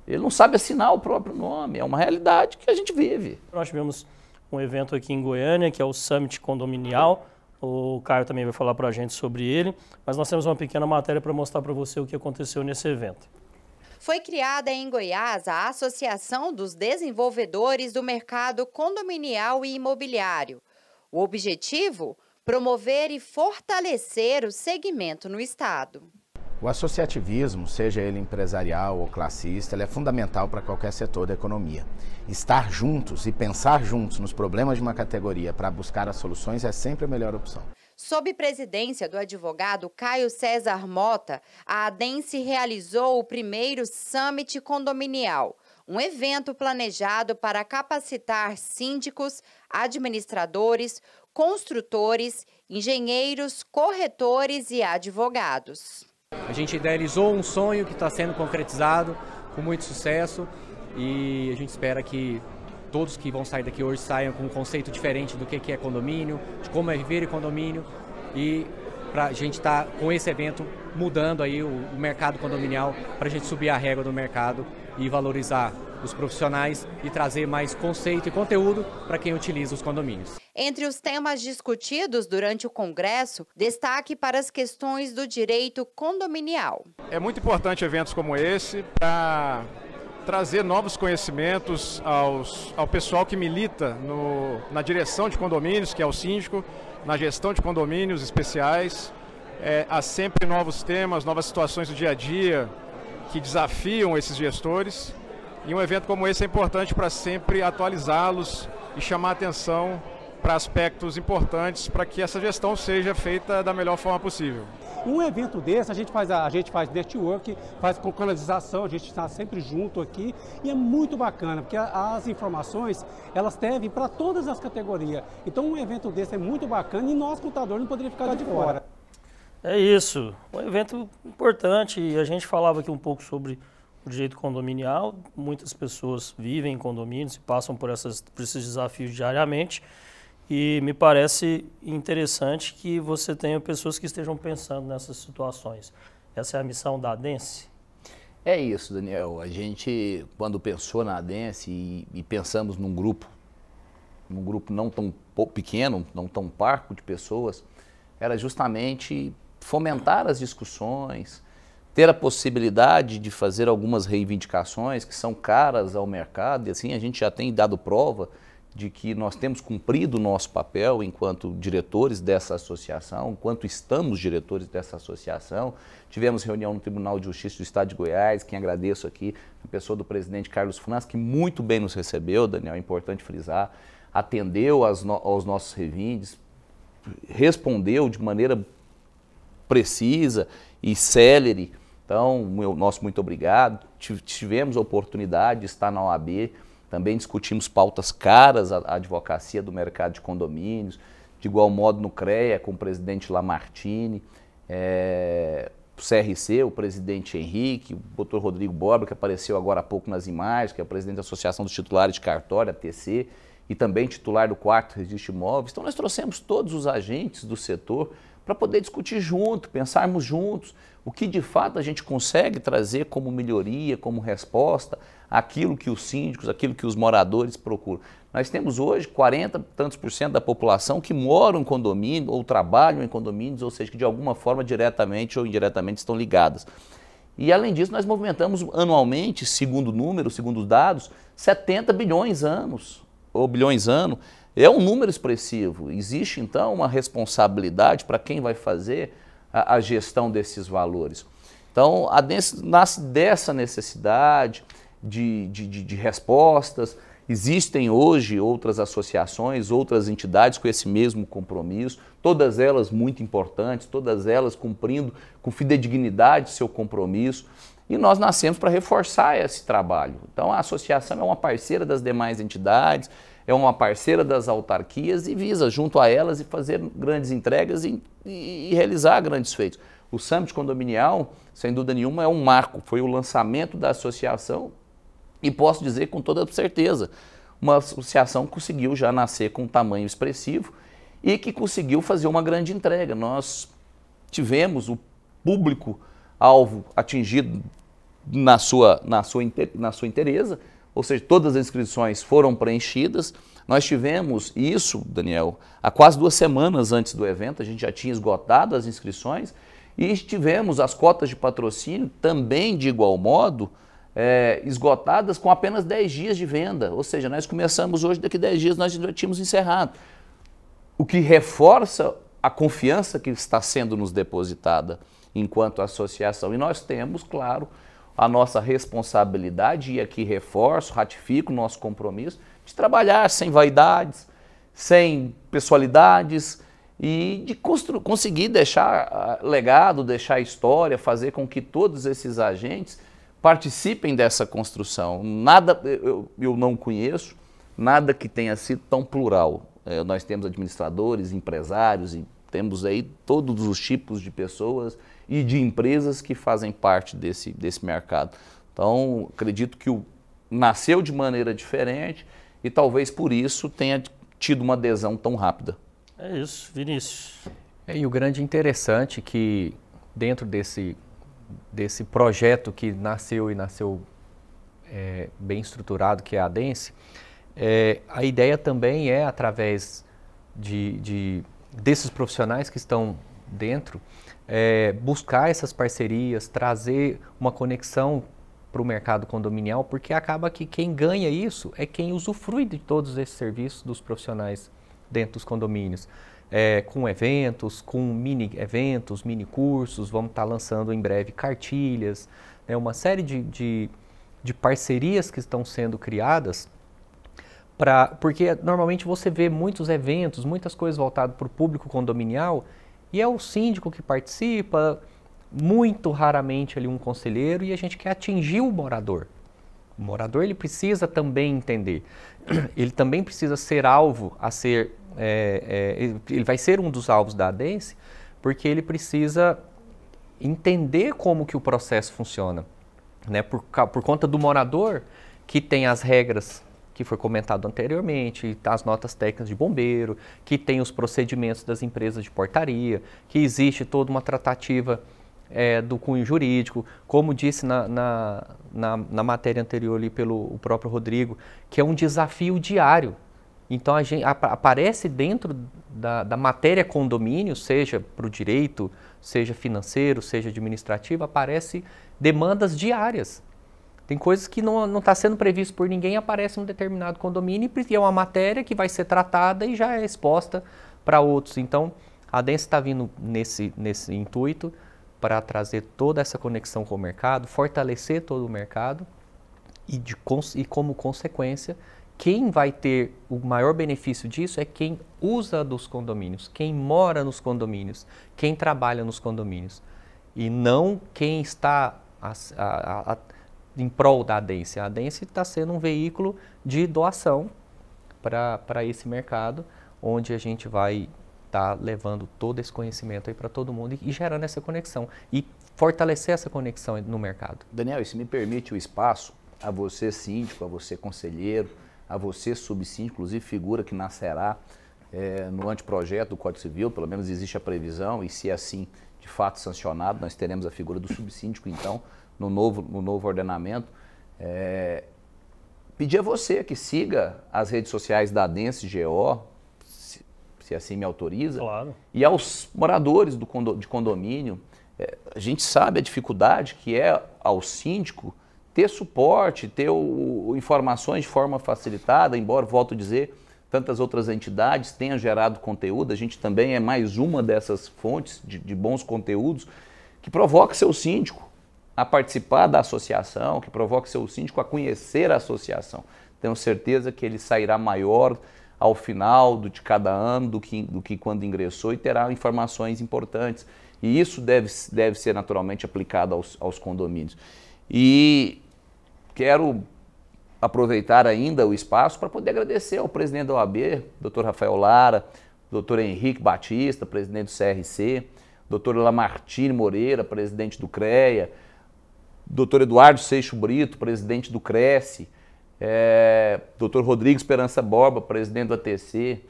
Ele não sabe assinar o próprio nome, é uma realidade que a gente vive. Nós tivemos um evento aqui em Goiânia, que é o Summit Condominial, o Caio também vai falar para a gente sobre ele, mas nós temos uma pequena matéria para mostrar para você o que aconteceu nesse evento. Foi criada em Goiás a Associação dos Desenvolvedores do Mercado Condominial e Imobiliário. O objetivo? Promover e fortalecer o segmento no estado. O associativismo, seja ele empresarial ou classista, ele é fundamental para qualquer setor da economia. Estar juntos e pensar juntos nos problemas de uma categoria para buscar as soluções é sempre a melhor opção. Sob presidência do advogado Caio César Mota, a ADENSE realizou o primeiro Summit Condominial, um evento planejado para capacitar síndicos, administradores, construtores, engenheiros, corretores e advogados. A gente idealizou um sonho que está sendo concretizado com muito sucesso e a gente espera que todos que vão sair daqui hoje saiam com um conceito diferente do que é condomínio, de como é viver em condomínio, e para a gente estar tá, com esse evento mudando aí o, o mercado condominial, para a gente subir a régua do mercado e valorizar os profissionais e trazer mais conceito e conteúdo para quem utiliza os condomínios. Entre os temas discutidos durante o Congresso, destaque para as questões do direito condominial. É muito importante eventos como esse para trazer novos conhecimentos aos, ao pessoal que milita no, na direção de condomínios, que é o síndico, na gestão de condomínios especiais. É, há sempre novos temas, novas situações do dia a dia que desafiam esses gestores. E um evento como esse é importante para sempre atualizá-los e chamar atenção para aspectos importantes para que essa gestão seja feita da melhor forma possível. Um evento desse, a gente faz, a, a gente faz network, faz com canalização, a gente está sempre junto aqui e é muito bacana, porque a, as informações, elas devem para todas as categorias. Então, um evento desse é muito bacana e nós, contadores, não poderíamos ficar de fora. É isso, um evento importante. E a gente falava aqui um pouco sobre o direito condominial. Muitas pessoas vivem em condomínios e passam por, essas, por esses desafios diariamente. E me parece interessante que você tenha pessoas que estejam pensando nessas situações. Essa é a missão da ADENSE? É isso, Daniel. A gente, quando pensou na ADENSE e, e pensamos num grupo, num grupo não tão pequeno, não tão parco de pessoas, era justamente fomentar as discussões, ter a possibilidade de fazer algumas reivindicações que são caras ao mercado, e assim a gente já tem dado prova de que nós temos cumprido o nosso papel enquanto diretores dessa associação, enquanto estamos diretores dessa associação. Tivemos reunião no Tribunal de Justiça do Estado de Goiás, quem agradeço aqui, a pessoa do presidente Carlos Franz, que muito bem nos recebeu, Daniel, é importante frisar, atendeu aos, no aos nossos revindes, respondeu de maneira precisa e célere. Então, meu, nosso muito obrigado. Tivemos a oportunidade de estar na O A B, também discutimos pautas caras à advocacia do mercado de condomínios, de igual modo no CREA, com o presidente Lamartine, é, o C R C, o presidente Henrique, o doutor Rodrigo Borba, que apareceu agora há pouco nas imagens, que é o presidente da Associação dos Titulares de Cartório, A T C, e também titular do quarto Registro de Imóveis. Então, nós trouxemos todos os agentes do setor para poder discutir junto, pensarmos juntos o que de fato a gente consegue trazer como melhoria, como resposta, aquilo que os síndicos, aquilo que os moradores procuram. Nós temos hoje quarenta e tantos por cento da população que moram em condomínio ou trabalham em condomínios, ou seja, que de alguma forma diretamente ou indiretamente estão ligadas. E além disso, nós movimentamos anualmente, segundo o número, segundo os dados, setenta bilhões anos, ou bilhões ano, é um número expressivo. Existe, então, uma responsabilidade para quem vai fazer a, a gestão desses valores. Então, a ADENSE nasce dessa necessidade de, de, de, de respostas. Existem hoje outras associações, outras entidades com esse mesmo compromisso, todas elas muito importantes, todas elas cumprindo com fidedignidade seu compromisso. E nós nascemos para reforçar esse trabalho. Então, a associação é uma parceira das demais entidades, é uma parceira das autarquias e visa, junto a elas, e fazer grandes entregas e, e, e realizar grandes feitos. O Summit Condominial, sem dúvida nenhuma, é um marco. Foi o lançamento da associação e posso dizer com toda certeza, uma associação conseguiu já nascer com um tamanho expressivo e que conseguiu fazer uma grande entrega. Nós tivemos o público-alvo atingido na sua, na sua, na sua inteireza, ou seja, todas as inscrições foram preenchidas. Nós tivemos isso, Daniel, há quase duas semanas antes do evento, a gente já tinha esgotado as inscrições e tivemos as cotas de patrocínio também, de igual modo, é, esgotadas com apenas dez dias de venda. Ou seja, nós começamos hoje, daqui a dez dias nós já tínhamos encerrado. O que reforça a confiança que está sendo nos depositada enquanto associação. E nós temos, claro, a nossa responsabilidade, e aqui reforço, ratifico o nosso compromisso de trabalhar sem vaidades, sem pessoalidades e de conseguir deixar legado, deixar história, fazer com que todos esses agentes participem dessa construção. Nada eu, eu não conheço, nada que tenha sido tão plural. É, nós temos administradores, empresários, e temos aí todos os tipos de pessoas e de empresas que fazem parte desse, desse mercado. Então, acredito que o, nasceu de maneira diferente e talvez por isso tenha tido uma adesão tão rápida. É isso, Vinícius. É, e o grande interessante que dentro desse, desse projeto que nasceu e nasceu é, bem estruturado, que é a ADENSE, é, a ideia também é através de... de desses profissionais que estão dentro, é, buscar essas parcerias, trazer uma conexão para o mercado condominial, porque acaba que quem ganha isso é quem usufrui de todos esses serviços dos profissionais dentro dos condomínios, é, com eventos, com mini eventos, mini cursos, vamos estar lançando em breve cartilhas, né, uma série de, de, de parcerias que estão sendo criadas. Pra, porque normalmente você vê muitos eventos, muitas coisas voltadas para o público condominial E é o síndico que participa, muito raramente ali um conselheiro, e a gente quer atingir o morador. O morador ele precisa também entender, ele também precisa ser alvo a ser, é, é, ele vai ser um dos alvos da ADENSE, porque ele precisa entender como que o processo funciona, né? Por, por conta do morador que tem as regras que foi comentado anteriormente, as notas técnicas de bombeiro, que tem os procedimentos das empresas de portaria, que existe toda uma tratativa É, do cunho jurídico, como disse na, na, na, na matéria anterior ali pelo o próprio Rodrigo, que é um desafio diário. Então, a gente, a, aparece dentro da, da matéria condomínio, seja para o direito, seja financeiro, seja administrativo, aparece demandas diárias. Tem coisas que não está sendo previsto por ninguém, aparece em um determinado condomínio e é uma matéria que vai ser tratada e já é exposta para outros. Então, a ADENSE está vindo nesse, nesse intuito, para trazer toda essa conexão com o mercado, fortalecer todo o mercado e, de, e como consequência, quem vai ter o maior benefício disso é quem usa dos condomínios, quem mora nos condomínios, quem trabalha nos condomínios e não quem está a, a, a, em prol da ADENSE. A ADENSE está sendo um veículo de doação para esse mercado, onde a gente vai está levando todo esse conhecimento aí para todo mundo e, e gerando essa conexão e fortalecer essa conexão no mercado. Daniel, e se me permite o espaço, a você síndico, a você conselheiro, a você subsíndico, inclusive figura que nascerá é, no anteprojeto do Código Civil, pelo menos existe a previsão e se assim de fato sancionado, nós teremos a figura do subsíndico então no novo, no novo ordenamento. É, pedir a você que siga as redes sociais da ADENSE G O, se assim me autoriza, claro. E aos moradores do condo, de condomínio, é, a gente sabe a dificuldade que é ao síndico ter suporte, ter o, o, informações de forma facilitada, embora, volto a dizer, tantas outras entidades tenham gerado conteúdo, a gente também é mais uma dessas fontes de, de bons conteúdos, que provoca seu síndico a participar da associação, que provoca seu síndico a conhecer a associação. Tenho certeza que ele sairá maior ao final do, de cada ano, do que, do que quando ingressou, e terá informações importantes. E isso deve, deve ser naturalmente aplicado aos, aos condomínios. E quero aproveitar ainda o espaço para poder agradecer ao presidente da O A B, doutor Rafael Lara, doutor Henrique Batista, presidente do C R C, doutor Lamartine Moreira, presidente do CREA, doutor Eduardo Seixo Brito, presidente do CRESE, É, doutor Rodrigo Esperança Borba, presidente do A T C,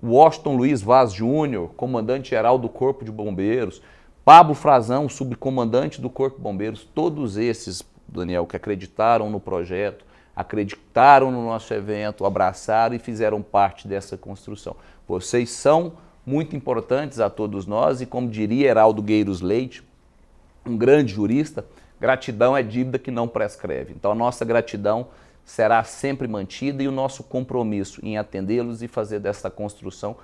Washington Luiz Vaz Júnior, comandante-geral do Corpo de Bombeiros, Pablo Frazão, subcomandante do Corpo de Bombeiros, todos esses, Daniel, que acreditaram no projeto, acreditaram no nosso evento, abraçaram e fizeram parte dessa construção. Vocês são muito importantes a todos nós e, como diria Heraldo Gueiros Leite, um grande jurista, gratidão é dívida que não prescreve. Então, a nossa gratidão será sempre mantida e o nosso compromisso em atendê-los e fazer dessa construção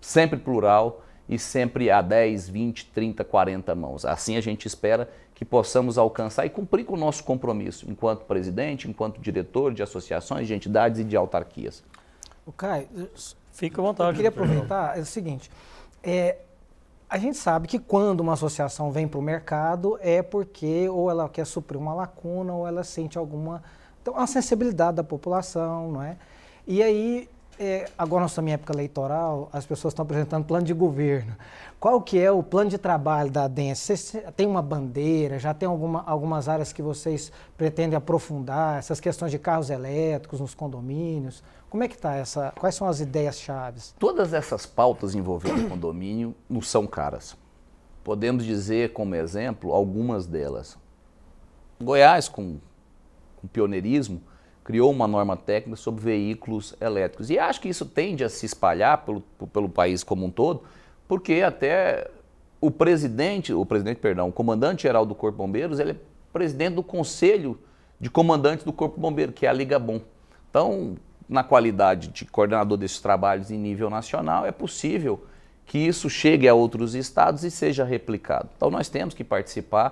sempre plural e sempre a dez, vinte, trinta, quarenta mãos. Assim a gente espera que possamos alcançar e cumprir com o nosso compromisso enquanto presidente, enquanto diretor de associações, de entidades e de autarquias. O Caio, fica à vontade. Eu queria aproveitar, é o seguinte, é, a gente sabe que quando uma associação vem para o mercado é porque ou ela quer suprir uma lacuna ou ela sente alguma... Então, a sensibilidade da população, não é? E aí, é, agora nós estamos em época eleitoral, as pessoas estão apresentando plano de governo. Qual que é o plano de trabalho da ADENSE? Você tem uma bandeira, já tem alguma, algumas áreas que vocês pretendem aprofundar, essas questões de carros elétricos nos condomínios? Como é que está essa? Quais são as ideias-chave? Todas essas pautas envolvendo o condomínio não são caras. Podemos dizer, como exemplo, algumas delas. Goiás, com... com pioneirismo, criou uma norma técnica sobre veículos elétricos. E acho que isso tende a se espalhar pelo, pelo país como um todo, porque até o presidente, o presidente, perdão, o comandante-geral do Corpo de Bombeiros, ele é presidente do Conselho de Comandantes do Corpo de Bombeiros, que é a Liga Bom. Então, na qualidade de coordenador desses trabalhos em nível nacional, é possível que isso chegue a outros estados e seja replicado. Então, nós temos que participar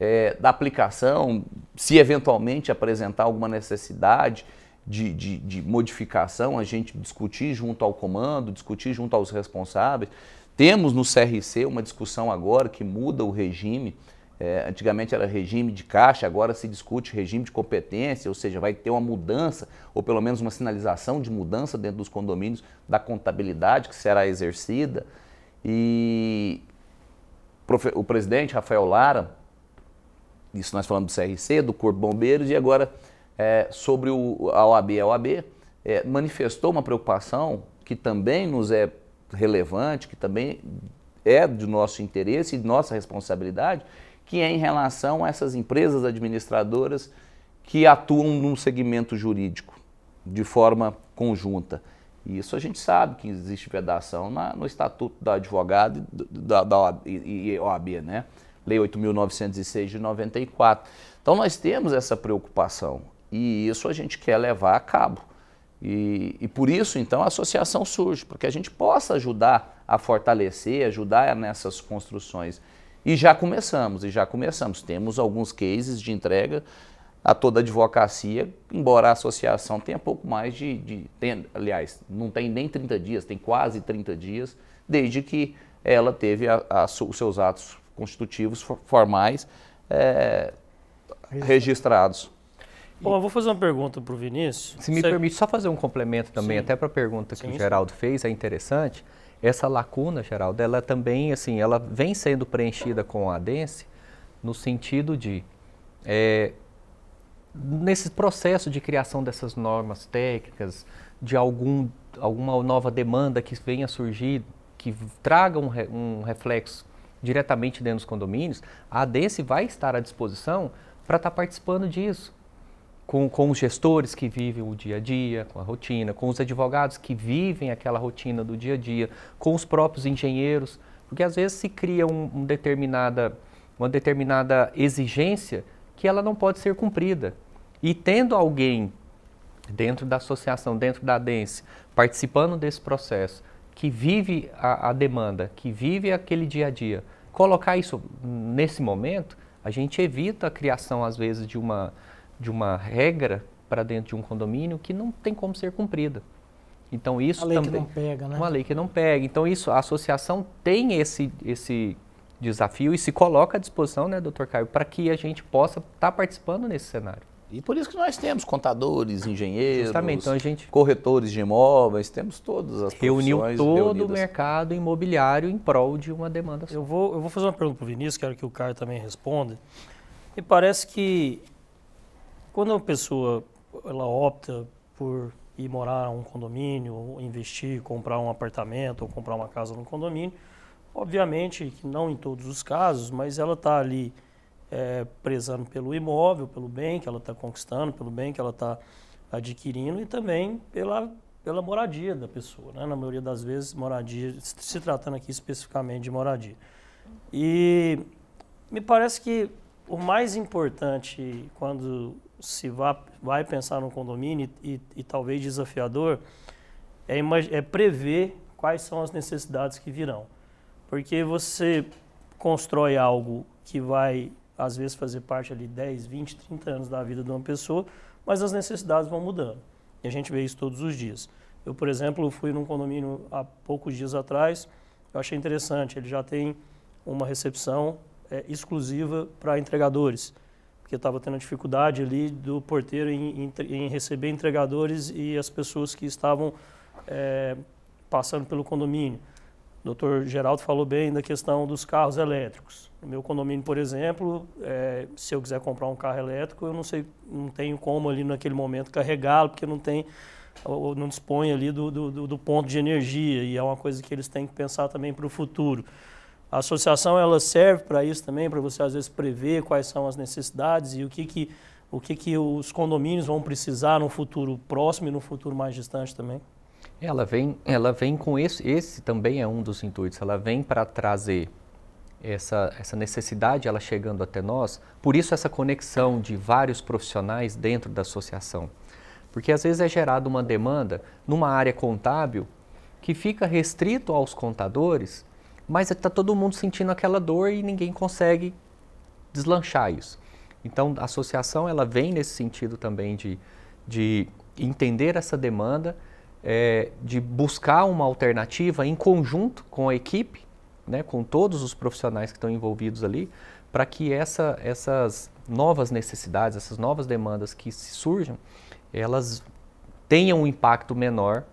É, da aplicação, se eventualmente apresentar alguma necessidade de, de, de modificação, a gente discutir junto ao comando, discutir junto aos responsáveis. Temos no C R C uma discussão agora que muda o regime. É, antigamente era regime de caixa, agora se discute regime de competência, ou seja, vai ter uma mudança, ou pelo menos uma sinalização de mudança dentro dos condomínios da contabilidade que será exercida. E o presidente Rafael Lara, isso nós falamos do C R C, do Corpo de Bombeiros, e agora é, sobre o, a O A B. A O A B é, manifestou uma preocupação que também nos é relevante, que também é do nosso interesse e de nossa responsabilidade, que é em relação a essas empresas administradoras que atuam num segmento jurídico de forma conjunta. E isso a gente sabe que existe vedação na, no Estatuto do Advogado da, da O A B, e O A B, né? Lei oito mil novecentos e seis de noventa e quatro. Então nós temos essa preocupação e isso a gente quer levar a cabo. E, e por isso, então, a associação surge, porque a gente possa ajudar a fortalecer, ajudar nessas construções. E já começamos, e já começamos. Temos alguns cases de entrega a toda a advocacia, embora a associação tenha pouco mais de... de tem, aliás, não tem nem trinta dias, tem quase trinta dias, desde que ela teve a, a, os seus atos constitutivos formais é, registrados. Bom, eu vou fazer uma pergunta para o Vinícius. Se me Você... permite só fazer um complemento também, sim, até para a pergunta que sim, o Geraldo sim. fez, é interessante. Essa lacuna, Geraldo, ela também, assim, ela vem sendo preenchida com a ADENSE no sentido de, é, nesse processo de criação dessas normas técnicas, de algum, alguma nova demanda que venha surgir, que traga um, re, um reflexo diretamente dentro dos condomínios, a ADENSE vai estar à disposição para estar participando disso. Com, com os gestores que vivem o dia a dia, com a rotina, com os advogados que vivem aquela rotina do dia a dia, com os próprios engenheiros, porque às vezes se cria um, um determinada, uma determinada exigência que ela não pode ser cumprida. E tendo alguém dentro da associação, dentro da ADENSE, participando desse processo, que vive a, a demanda, que vive aquele dia a dia, colocar isso nesse momento, a gente evita a criação às vezes de uma... de uma regra para dentro de um condomínio que não tem como ser cumprida. Então isso também... Uma lei que não pega, né? Uma lei que não pega. Então isso, a associação tem esse, esse desafio e se coloca à disposição, né, doutor Caio, para que a gente possa estar participando nesse cenário. E por isso que nós temos contadores, engenheiros, justamente, então a gente... corretores de imóveis, temos todas as profissões reuniu todo reunidas. O mercado imobiliário em prol de uma demanda só. Eu vou, eu vou fazer uma pergunta para o Vinícius, quero que o Caio também responda. E parece que quando uma pessoa ela opta por ir morar a um condomínio, ou investir, comprar um apartamento, ou comprar uma casa num condomínio, obviamente, não em todos os casos, mas ela está ali é, prezando pelo imóvel, pelo bem que ela está conquistando, pelo bem que ela está adquirindo e também pela, pela moradia da pessoa, né? Na maioria das vezes, moradia, se tratando aqui especificamente de moradia. E me parece que o mais importante quando se vai, vai pensar num condomínio e, e talvez desafiador é, é prever quais são as necessidades que virão. Porque você constrói algo que vai, às vezes, fazer parte ali dez, vinte, trinta anos da vida de uma pessoa, mas as necessidades vão mudando. E a gente vê isso todos os dias. Eu, por exemplo, fui num condomínio há poucos dias atrás, eu achei interessante, ele já tem uma recepção é, exclusiva para entregadores, porque estava tendo dificuldade ali do porteiro em, em, em receber entregadores e as pessoas que estavam é, passando pelo condomínio. O doutor Geraldo falou bem da questão dos carros elétricos. No meu condomínio, por exemplo, é, se eu quiser comprar um carro elétrico, eu não sei, não tenho como ali naquele momento carregá-lo, porque não tem, ou não dispõe ali do, do, do ponto de energia, e é uma coisa que eles têm que pensar também para o futuro. A associação ela serve para isso também, para você às vezes prever quais são as necessidades e o que que, o que que os condomínios vão precisar no futuro próximo e no futuro mais distante também? Ela vem, ela vem com esse, esse também é um dos intuitos, ela vem para trazer essa, essa necessidade, ela chegando até nós, por isso essa conexão de vários profissionais dentro da associação. Porque às vezes é gerada uma demanda numa área contábil que fica restrito aos contadores, mas está todo mundo sentindo aquela dor e ninguém consegue deslanchar isso. Então, a associação ela vem nesse sentido também de, de entender essa demanda, é, de buscar uma alternativa em conjunto com a equipe né, com todos os profissionais que estão envolvidos ali, para que essa, essas novas necessidades, essas novas demandas que se surjam, elas tenham um impacto menor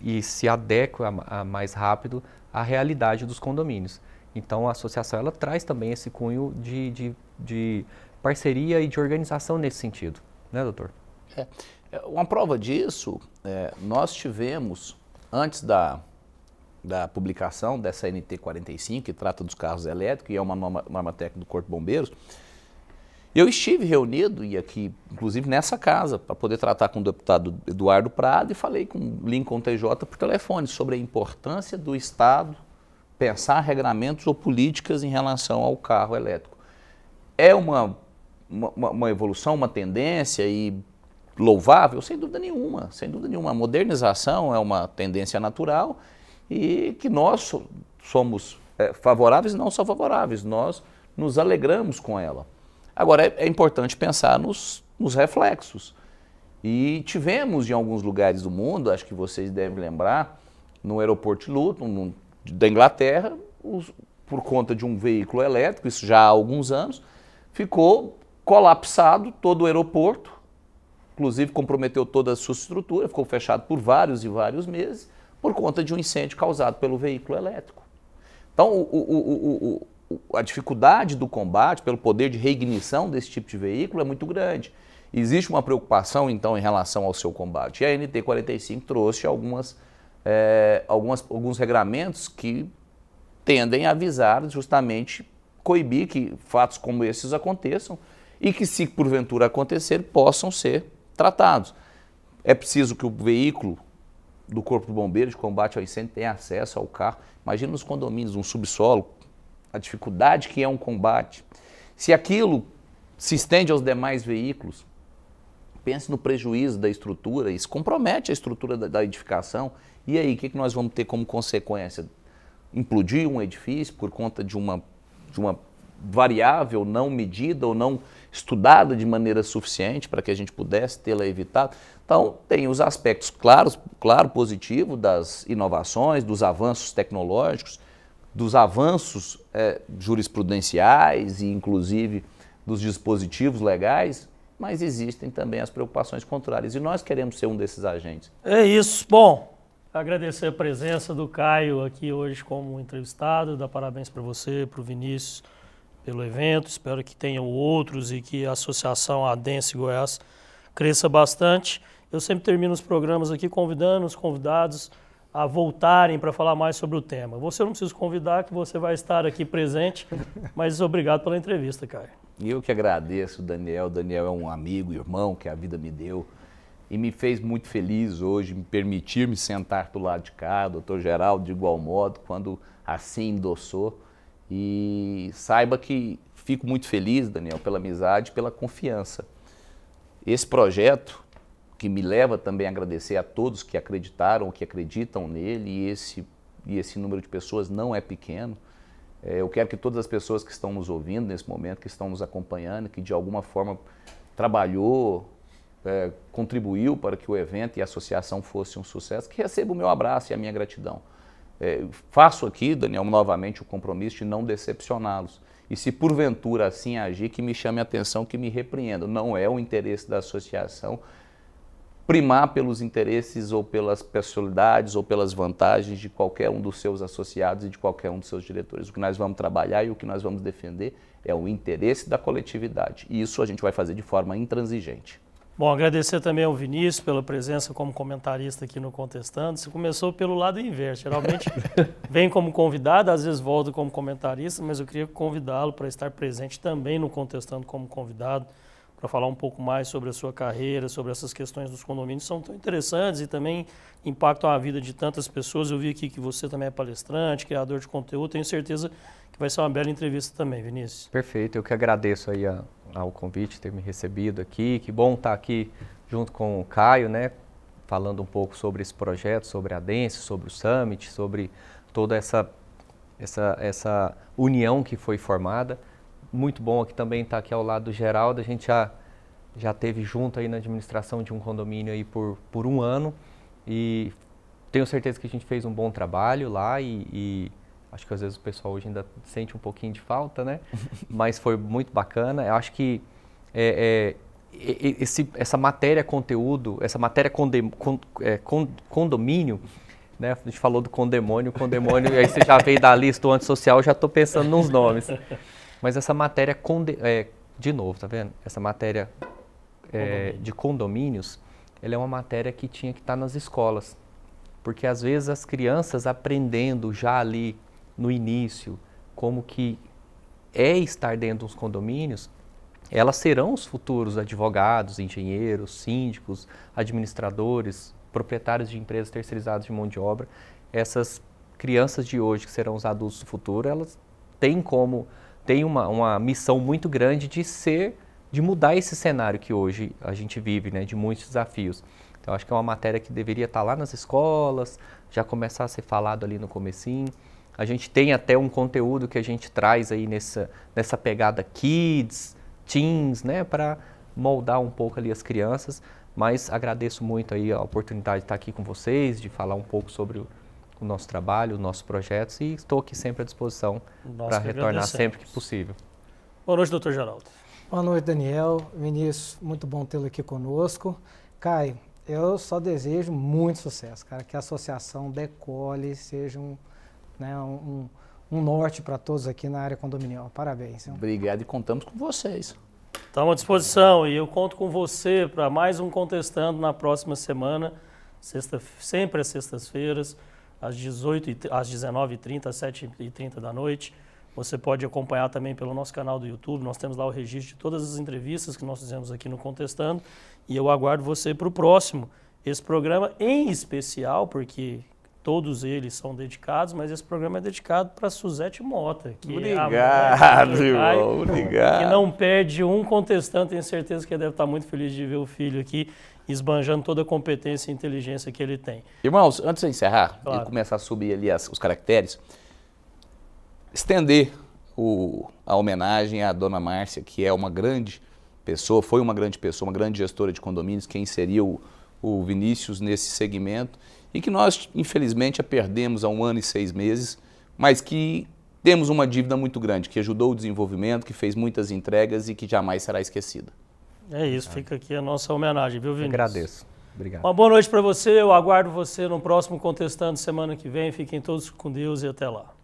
e se adequem a, a mais rápido à realidade dos condomínios. Então, a associação ela traz também esse cunho de, de, de parceria e de organização nesse sentido, né, doutor? É. Uma prova disso, é, nós tivemos, antes da, da publicação dessa N T quarenta e cinco, que trata dos carros elétricos, e é uma norma técnica do Corpo de Bombeiros, eu estive reunido, e aqui, inclusive nessa casa, para poder tratar com o deputado Eduardo Prado, e falei com o Lincoln T J por telefone sobre a importância do Estado pensar regramentos ou políticas em relação ao carro elétrico. É uma, uma, uma evolução, uma tendência e louvável? Sem dúvida nenhuma, sem dúvida nenhuma. A modernização é uma tendência natural e que nós somos é, favoráveis, não só favoráveis, nós nos alegramos com ela. Agora, é, é importante pensar nos, nos reflexos. E tivemos em alguns lugares do mundo, acho que vocês devem lembrar, no aeroporto de Luton, no, da Inglaterra, os, por conta de um veículo elétrico, isso já há alguns anos, ficou colapsado todo o aeroporto, inclusive comprometeu toda a sua estrutura, ficou fechado por vários e vários meses, por conta de um incêndio causado pelo veículo elétrico. Então, o, o, o, o, a dificuldade do combate, pelo poder de reignição desse tipo de veículo, é muito grande. Existe uma preocupação, então, em relação ao seu combate. E a N T quarenta e cinco trouxe algumas, é, algumas, alguns regramentos que tendem a visar justamente coibir que fatos como esses aconteçam e que, se porventura acontecer, possam ser tratados. É preciso que o veículo do Corpo de Bombeiros de combate ao incêndio tenha acesso ao carro. Imagina nos condomínios, um subsolo, a dificuldade que é um combate. Se aquilo se estende aos demais veículos, pense no prejuízo da estrutura, isso compromete a estrutura da, da edificação. E aí, o que, que nós vamos ter como consequência? Implodir um edifício por conta de uma, de uma variável não medida ou não estudada de maneira suficiente para que a gente pudesse tê-la evitado. Então, tem os aspectos claros, claro, positivo das inovações, dos avanços tecnológicos, dos avanços é, jurisprudenciais e, inclusive, dos dispositivos legais, mas existem também as preocupações contrárias e nós queremos ser um desses agentes. É isso. Bom, agradecer a presença do Caio aqui hoje como entrevistado, dar parabéns para você, para o Vinícius, pelo evento, espero que tenham outros e que a Associação ADENSE Goiás cresça bastante. Eu sempre termino os programas aqui convidando os convidados a voltarem para falar mais sobre o tema. Você não precisa convidar, que você vai estar aqui presente, mas obrigado pela entrevista, Caio. Eu que agradeço, Daniel. Daniel é um amigo, irmão que a vida me deu e me fez muito feliz hoje, me permitir me sentar do lado de cá, doutor Geraldo, de igual modo, quando assim endossou. E saiba que fico muito feliz, Daniel, pela amizade, pela confiança. Esse projeto, que me leva também a agradecer a todos que acreditaram, que acreditam nele, e esse, e esse número de pessoas não é pequeno. É, eu quero que todas as pessoas que estão nos ouvindo nesse momento, que estão nos acompanhando, que de alguma forma trabalhou, é, contribuiu para que o evento e a associação fosse um sucesso, que receba o meu abraço e a minha gratidão. É, faço aqui, Daniel, novamente o compromisso de não decepcioná-los. E se porventura assim agir, que me chame a atenção, que me repreenda. Não é o interesse da associação primar pelos interesses ou pelas personalidades ou pelas vantagens de qualquer um dos seus associados e de qualquer um dos seus diretores. O que nós vamos trabalhar e o que nós vamos defender é o interesse da coletividade. E isso a gente vai fazer de forma intransigente. Bom, agradecer também ao Vinícius pela presença como comentarista aqui no Contestando. Você começou pelo lado inverso. Geralmente vem como convidado, às vezes volta como comentarista, mas eu queria convidá-lo para estar presente também no Contestando como convidado, para falar um pouco mais sobre a sua carreira, sobre essas questões dos condomínios, são tão interessantes e também impactam a vida de tantas pessoas. Eu vi aqui que você também é palestrante, criador de conteúdo. Tenho certeza que vai ser uma bela entrevista também, Vinícius. Perfeito. Eu que agradeço aí a... ao convite, ter me recebido aqui. Que bom estar aqui junto com o Caio, né, falando um pouco sobre esse projeto, sobre a ADENSE, sobre o Summit, sobre toda essa, essa, essa união que foi formada. Muito bom aqui também estar aqui ao lado do Geraldo. A gente já, já esteve junto aí na administração de um condomínio aí por, por um ano e tenho certeza que a gente fez um bom trabalho lá e, e Acho que às vezes o pessoal hoje ainda sente um pouquinho de falta, né? Mas foi muito bacana. Eu acho que é, é, esse, essa matéria conteúdo, essa matéria condem, cond, é, condomínio, né? A gente falou do condemônio, condemônio, aí você já veio da lista do antissocial, já estou pensando nos nomes. Mas essa matéria, conde, é, de novo, tá vendo? Essa matéria é, de condomínios, ela é uma matéria que tinha que estar nas escolas. Porque às vezes as crianças aprendendo já ali, no início, como que é estar dentro dos condomínios, elas serão os futuros advogados, engenheiros, síndicos, administradores, proprietários de empresas terceirizadas de mão de obra. Essas crianças de hoje, que serão os adultos do futuro, elas têm como, têm uma, uma missão muito grande de ser, de mudar esse cenário que hoje a gente vive, né, de muitos desafios. Então, acho que é uma matéria que deveria estar lá nas escolas, já começar a ser falado ali no comecinho. A gente tem até um conteúdo que a gente traz aí nessa, nessa pegada kids, teens, né, para moldar um pouco ali as crianças. Mas agradeço muito aí a oportunidade de estar aqui com vocês, de falar um pouco sobre o, o nosso trabalho, os nossos projetos, e estou aqui sempre à disposição para retornar sempre que possível. Boa noite, doutor Geraldo. Boa noite, Daniel. Vinícius, muito bom tê-lo aqui conosco. Caio, eu só desejo muito sucesso, cara, que a associação decole, seja um... Né, um, um norte para todos aqui na área condominial. Parabéns. Hein? Obrigado e contamos com vocês. Estamos à disposição e eu conto com você para mais um Contestando na próxima semana, sexta, sempre às sextas-feiras, às, às dezenove e trinta, às sete e trinta da noite. Você pode acompanhar também pelo nosso canal do YouTube, nós temos lá o registro de todas as entrevistas que nós fizemos aqui no Contestando e eu aguardo você para o próximo. Esse programa em especial, porque... Todos eles são dedicados, mas esse programa é dedicado para Suzete Mota. Que obrigado, é a Caio, obrigado. Que não perde um contestante, tenho certeza que ele deve estar muito feliz de ver o filho aqui, esbanjando toda a competência e inteligência que ele tem. Irmãos, antes de encerrar, claro, e começar a subir ali as, os caracteres, estender o, a homenagem à dona Márcia, que é uma grande pessoa, foi uma grande pessoa, uma grande gestora de condomínios, que inseriu o, o Vinícius nesse segmento, e que nós, infelizmente, a perdemos há um ano e seis meses, mas que temos uma dívida muito grande, que ajudou o desenvolvimento, que fez muitas entregas e que jamais será esquecida. É isso, fica aqui a nossa homenagem, viu, Vinícius? Agradeço, obrigado. Uma boa noite para você, eu aguardo você no próximo Contestando semana que vem, fiquem todos com Deus e até lá.